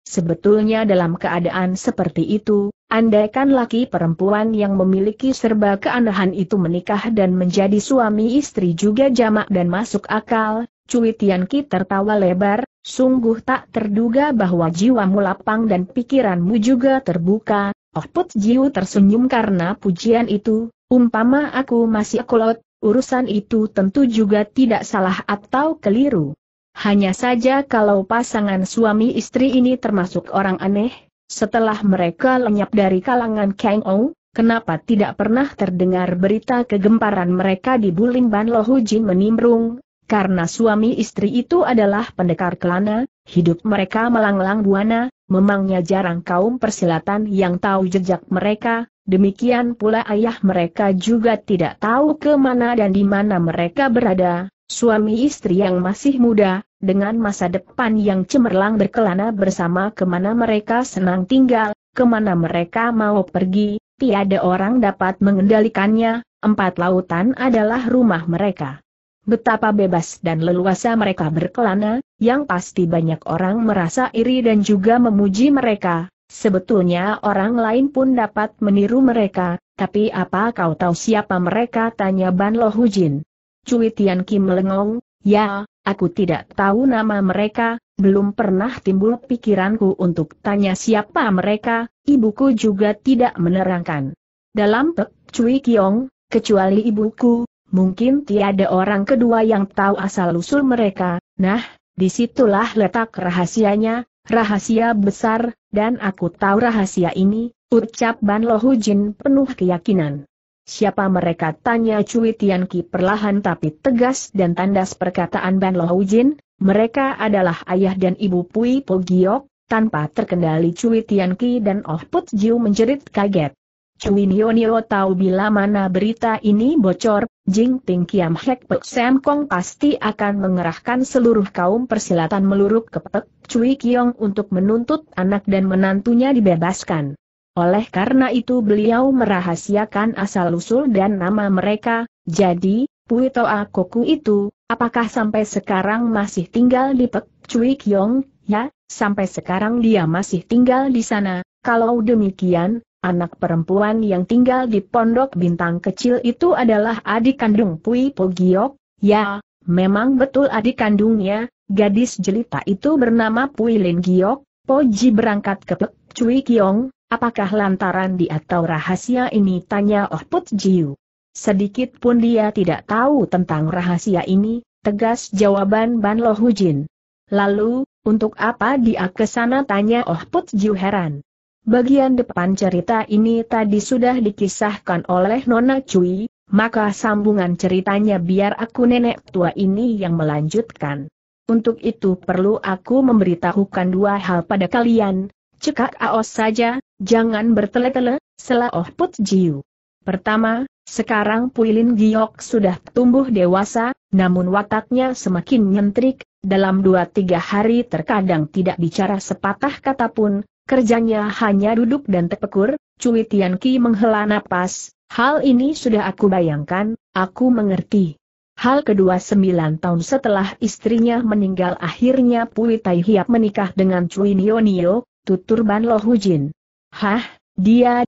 sebetulnya dalam keadaan seperti itu, andaikan laki perempuan yang memiliki serba keanehan itu menikah dan menjadi suami istri juga jamak dan masuk akal. Cui Tian Ki tertawa lebar, sungguh tak terduga bahwa jiwamu lapang dan pikiranmu juga terbuka. Oh Put Jiu tersenyum karena pujian itu, umpama aku masih kolot, urusan itu tentu juga tidak salah atau keliru. Hanya saja kalau pasangan suami istri ini termasuk orang aneh, setelah mereka lenyap dari kalangan Kang Ou, kenapa tidak pernah terdengar berita kegemparan mereka di Buling? Ban Lo Hu Jin menimbrung, karena suami istri itu adalah pendekar kelana, hidup mereka melanglang buana, memangnya jarang kaum persilatan yang tahu jejak mereka, demikian pula ayah mereka juga tidak tahu ke mana dan di mana mereka berada. Suami istri yang masih muda, dengan masa depan yang cemerlang berkelana bersama kemana mereka senang tinggal, kemana mereka mau pergi, tiada orang dapat mengendalikannya, empat lautan adalah rumah mereka. Betapa bebas dan leluasa mereka berkelana, yang pasti banyak orang merasa iri dan juga memuji mereka. Sebetulnya orang lain pun dapat meniru mereka, tapi apa kau tahu siapa mereka? Tanya Ban Lo Hu Jin. Cui Tian Ki melengong, ya, aku tidak tahu nama mereka, belum pernah timbul pikiranku untuk tanya siapa mereka, ibuku juga tidak menerangkan. Dalam Pek Cui Kiong, kecuali ibuku, mungkin tiada orang kedua yang tahu asal-usul mereka, nah, disitulah letak rahasianya. Rahasia besar, dan aku tahu rahasia ini, ucap Ban Lo Hu Jin penuh keyakinan. Siapa mereka? Tanya Cui Tian Ki perlahan tapi tegas dan tandas perkataan Ban Lo Hu Jin. Mereka adalah ayah dan ibu Pui Po Giok. Tanpa terkendali Cui Tian Ki dan Oh Put Jiu menjerit kaget. Cui Nio Nio tahu bila mana berita ini bocor, Jing Ting Kiam Hek Pek Sem Kong pasti akan mengerahkan seluruh kaum persilatan meluruk ke Pek Cui Kiong untuk menuntut anak dan menantunya dibebaskan. Oleh karena itu beliau merahasiakan asal-usul dan nama mereka, jadi, Pui Toa Koku itu, apakah sampai sekarang masih tinggal di Pek Cui Kiong? Ya, sampai sekarang dia masih tinggal di sana. Kalau demikian, anak perempuan yang tinggal di Pondok Bintang Kecil itu adalah adik kandung Pui Po Giok. Ya, memang betul adik kandungnya, gadis jelita itu bernama Pui Lin Giok. Po Ji berangkat ke Pek Cui Kiong, apakah lantaran dia tahu rahasia ini? Tanya Oh Put Jiu. Sedikit pun dia tidak tahu tentang rahasia ini, tegas jawaban Ban Lo Hu Jin. Lalu, untuk apa dia ke sana? Tanya Oh Put Jiu heran. Bagian depan cerita ini tadi sudah dikisahkan oleh Nona Cui, maka sambungan ceritanya biar aku nenek tua ini yang melanjutkan. Untuk itu perlu aku memberitahukan dua hal pada kalian, cekak aos saja, jangan bertele-tele, sela Oh Put Jiu. Pertama, sekarang Pui Lin Giok sudah tumbuh dewasa, namun wataknya semakin nyentrik, dalam 2-3 hari terkadang tidak bicara sepatah kata pun. Kerjanya hanya duduk dan tepekur. Cui Tian Ki menghela napas, hal ini sudah aku bayangkan, aku mengerti. Hal kedua, 9 tahun setelah istrinya meninggal akhirnya Pui Tai Hiap menikah dengan Cui Nio Nio, tutur Ban Lo Hu Jin. Hah, dia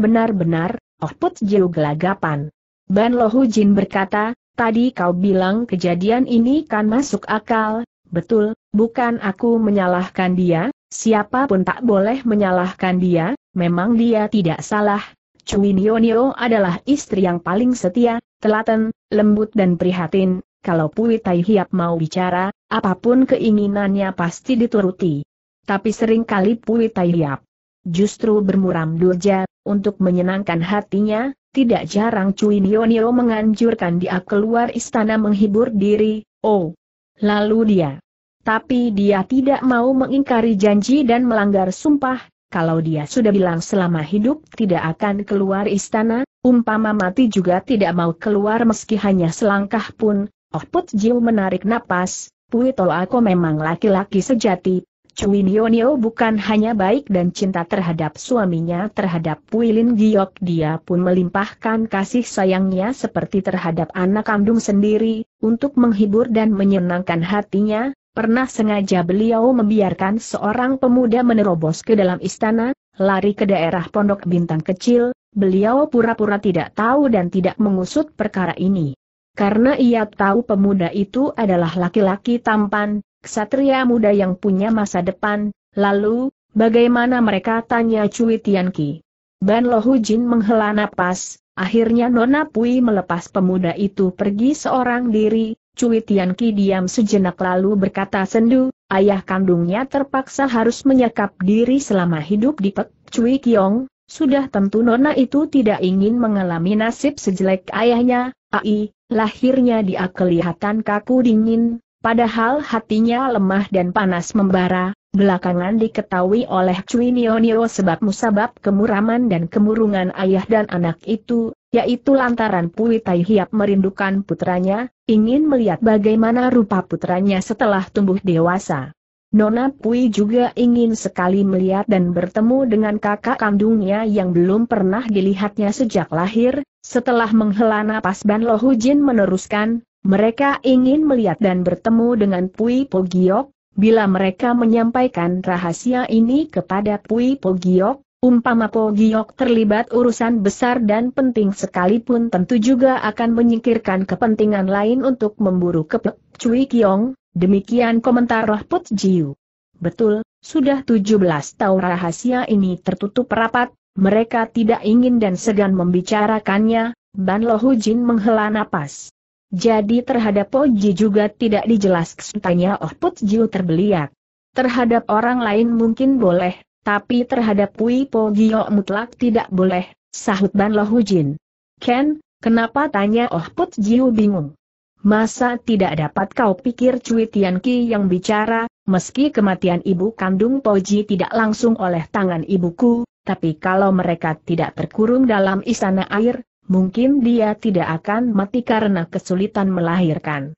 benar-benar, Oh Put Jiu gelagapan. Ban Lo Hu Jin berkata, tadi kau bilang kejadian ini kan masuk akal, betul, bukan aku menyalahkan dia. Siapapun tak boleh menyalahkan dia, memang dia tidak salah. Cui Nio Nio adalah istri yang paling setia, telaten, lembut dan prihatin. Kalau Pui Tai Hiap mau bicara, apapun keinginannya pasti dituruti. Tapi seringkali Pui Tai Hiap justru bermuram durja, untuk menyenangkan hatinya, tidak jarang Cui Nio Nio menganjurkan dia keluar istana menghibur diri. Oh, lalu dia. Tapi dia tidak mau mengingkari janji dan melanggar sumpah, kalau dia sudah bilang selama hidup tidak akan keluar istana, umpama mati juga tidak mau keluar meski hanya selangkah pun. Oh Put Jiu menarik napas, Pui Toa Ko memang laki-laki sejati, Cui Nio Nio bukan hanya baik dan cinta terhadap suaminya, terhadap Pui Lin Giok dia pun melimpahkan kasih sayangnya seperti terhadap anak kandung sendiri, untuk menghibur dan menyenangkan hatinya. Pernah sengaja beliau membiarkan seorang pemuda menerobos ke dalam istana, lari ke daerah Pondok Bintang Kecil, beliau pura-pura tidak tahu dan tidak mengusut perkara ini. Karena ia tahu pemuda itu adalah laki-laki tampan, ksatria muda yang punya masa depan. Lalu, bagaimana mereka? Tanya Cui Tian Ki. Ban Lo Hu Jin menghela napas, akhirnya Nona Pui melepas pemuda itu pergi seorang diri. Cui Tian Ki diam sejenak lalu berkata sendu, ayah kandungnya terpaksa harus menyekap diri selama hidup di Pek Cui Kiong, sudah tentu nona itu tidak ingin mengalami nasib sejelek ayahnya. Ai, lahirnya dia kelihatan kaku dingin, padahal hatinya lemah dan panas membara, belakangan diketahui oleh Cui Nio Nio sebab musabab kemuraman dan kemurungan ayah dan anak itu, yaitu lantaran Pui Tai Hiap merindukan putranya, ingin melihat bagaimana rupa putranya setelah tumbuh dewasa. Nona Pui juga ingin sekali melihat dan bertemu dengan kakak kandungnya yang belum pernah dilihatnya sejak lahir. Setelah menghela napas, Ban Lo Hu Jin meneruskan, mereka ingin melihat dan bertemu dengan Pui Po Giok. Bila mereka menyampaikan rahasia ini kepada Pui Po Giok, umpama Po Giok terlibat urusan besar dan penting sekalipun, tentu juga akan menyingkirkan kepentingan lain untuk memburu ke Pek Cui Kiong. Demikian komentar Oh Put Jiu. Betul, sudah 17 tahun rahasia ini tertutup rapat, mereka tidak ingin dan segan membicarakannya. Ban Lo Hu Jin menghela napas. Jadi terhadap Po Ji juga tidak dijelaskan, tanya Oh Put Jiu terbeliak. Terhadap orang lain mungkin boleh, tapi terhadap Pui Po Giok mutlak tidak boleh, sahut Ban Lo Hu Jin. Ken, kenapa, tanya Oh Put Jiu bingung. Masa tidak dapat kau pikir Cui Tian Ki yang bicara, meski kematian ibu kandung Po Ji tidak langsung oleh tangan ibuku, tapi kalau mereka tidak terkurung dalam istana air, mungkin dia tidak akan mati karena kesulitan melahirkan.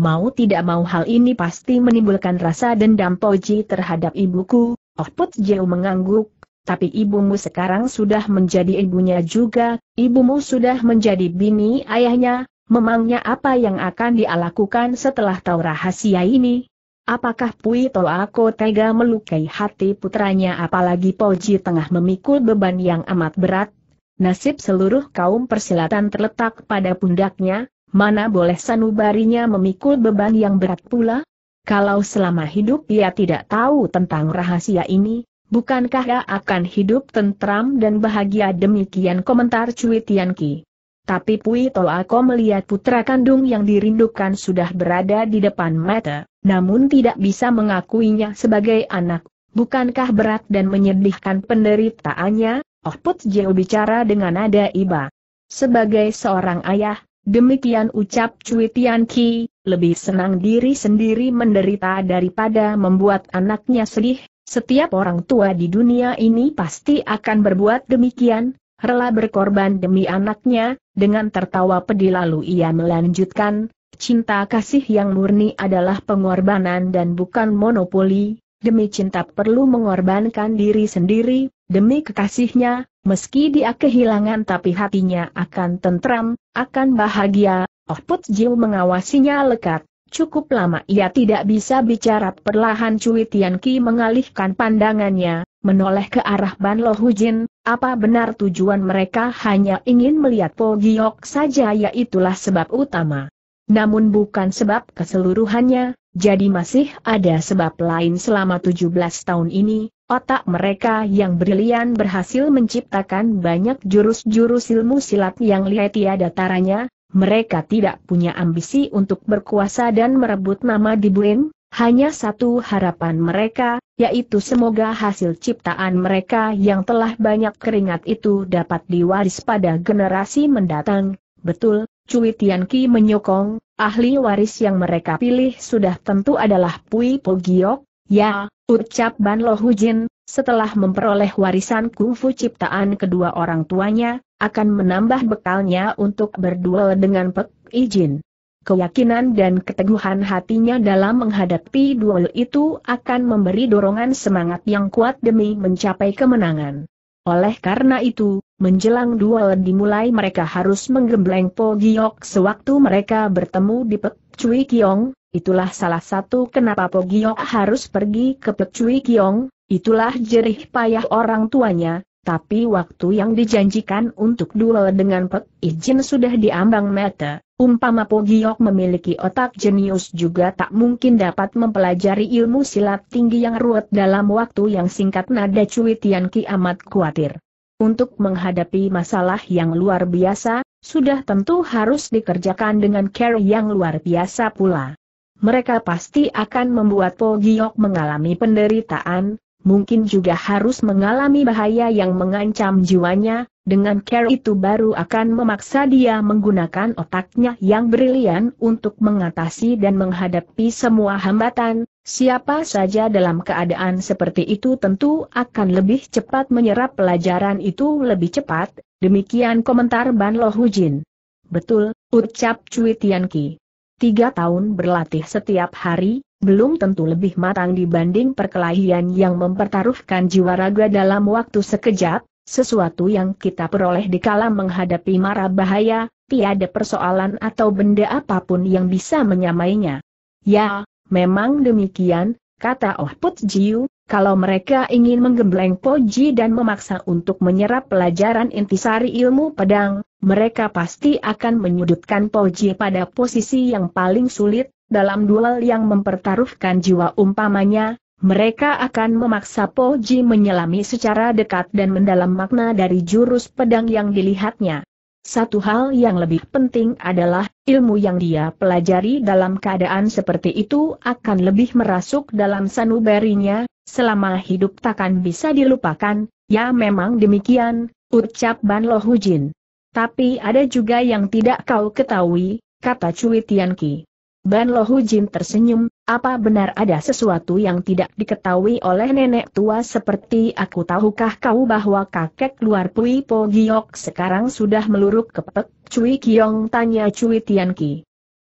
Mau tidak mau hal ini pasti menimbulkan rasa dendam Po Ji terhadap ibuku. Oh Put Jiu mengangguk, tapi ibumu sekarang sudah menjadi ibunya juga, ibumu sudah menjadi bini ayahnya, memangnya apa yang akan dia lakukan setelah tahu rahasia ini? Apakah Pui Toako tega melukai hati putranya, apalagi Po Ji tengah memikul beban yang amat berat? Nasib seluruh kaum persilatan terletak pada pundaknya, mana boleh sanubarinya memikul beban yang berat pula? Kalau selama hidup ia tidak tahu tentang rahasia ini, bukankah ia akan hidup tentram dan bahagia? Demikian komentar Cui Tian Ki. Tapi Pui Toako melihat putra kandung yang dirindukan sudah berada di depan mata, namun tidak bisa mengakuinya sebagai anak. Bukankah berat dan menyedihkan penderitaannya? Oh Put Jiu bicara dengan nada iba. Sebagai seorang ayah, demikian ucap Cui Tian Ki, lebih senang diri sendiri menderita daripada membuat anaknya sedih. Setiap orang tua di dunia ini pasti akan berbuat demikian, rela berkorban demi anaknya. Dengan tertawa pedih lalu ia melanjutkan, cinta kasih yang murni adalah pengorbanan dan bukan monopoli. Demi cinta perlu mengorbankan diri sendiri, demi kekasihnya, meski dia kehilangan tapi hatinya akan tentram, akan bahagia. Oh Put Jiu mengawasinya lekat, cukup lama ia tidak bisa bicara. Perlahan Cui Tian Ki mengalihkan pandangannya, menoleh ke arah Ban Lo Hu Jin. Apa benar tujuan mereka hanya ingin melihat Po Giok saja? Yaitulah sebab utama. Namun bukan sebab keseluruhannya, jadi masih ada sebab lain. Selama 17 tahun ini, otak mereka yang brilian berhasil menciptakan banyak jurus-jurus ilmu silat yang lihai tiada taranya. Mereka tidak punya ambisi untuk berkuasa dan merebut nama di Buin. Hanya satu harapan mereka, yaitu semoga hasil ciptaan mereka yang telah banyak keringat itu dapat diwaris pada generasi mendatang. Betul, Cui Tian Ki menyokong, ahli waris yang mereka pilih sudah tentu adalah Pui Po Giok. Ya, ucap Ban Lo Hu Jin, setelah memperoleh warisan kungfu ciptaan kedua orang tuanya, akan menambah bekalnya untuk berduel dengan Pek Ijin. Keyakinan dan keteguhan hatinya dalam menghadapi duel itu akan memberi dorongan semangat yang kuat demi mencapai kemenangan. Oleh karena itu, menjelang duel dimulai mereka harus menggembleng Po Giok sewaktu mereka bertemu di Pek Cui Kiong. Itulah salah satu kenapa Po Giok harus pergi ke Pek Cui Kiong, itulah jerih payah orang tuanya. Tapi waktu yang dijanjikan untuk duel dengan Pek Ijin sudah diambang mata. Umpama Po Giok memiliki otak jenius juga tak mungkin dapat mempelajari ilmu silat tinggi yang ruwet dalam waktu yang singkat. Nada Cui Tian Ki amat khawatir. Untuk menghadapi masalah yang luar biasa, sudah tentu harus dikerjakan dengan care yang luar biasa pula. Mereka pasti akan membuat Po Giok mengalami penderitaan, mungkin juga harus mengalami bahaya yang mengancam jiwanya. Dengan care itu baru akan memaksa dia menggunakan otaknya yang brilian untuk mengatasi dan menghadapi semua hambatan. Siapa saja dalam keadaan seperti itu tentu akan lebih cepat menyerap pelajaran itu lebih cepat, Demikian komentar Ban Lo Hu Jin. Betul, ucap Cui Tian Ki. 3 tahun berlatih setiap hari, belum tentu lebih matang dibanding perkelahian yang mempertaruhkan jiwa raga dalam waktu sekejap, sesuatu yang kita peroleh dikala menghadapi mara bahaya, tiada persoalan atau benda apapun yang bisa menyamainya. Ya, memang demikian, kata Oh Put Jiu. Kalau mereka ingin menggembleng Po Ji dan memaksa untuk menyerap pelajaran intisari ilmu pedang, mereka pasti akan menyudutkan Po Ji pada posisi yang paling sulit, dalam duel yang mempertaruhkan jiwa umpamanya, mereka akan memaksa Po Ji menyelami secara dekat dan mendalam makna dari jurus pedang yang dilihatnya. Satu hal yang lebih penting adalah, ilmu yang dia pelajari dalam keadaan seperti itu akan lebih merasuk dalam sanubarinya, selama hidup takkan bisa dilupakan. Ya memang demikian, ucap Ban Lo Hu Jin. Tapi ada juga yang tidak kau ketahui, kata Cui Tian Ki. Ban Lo Hu Jin tersenyum, apa benar ada sesuatu yang tidak diketahui oleh nenek tua seperti aku? Tahukah kau bahwa kakek luar Pui Po Giok sekarang sudah meluruk ke Pek Cui Kiong, tanya Cui Tian Ki.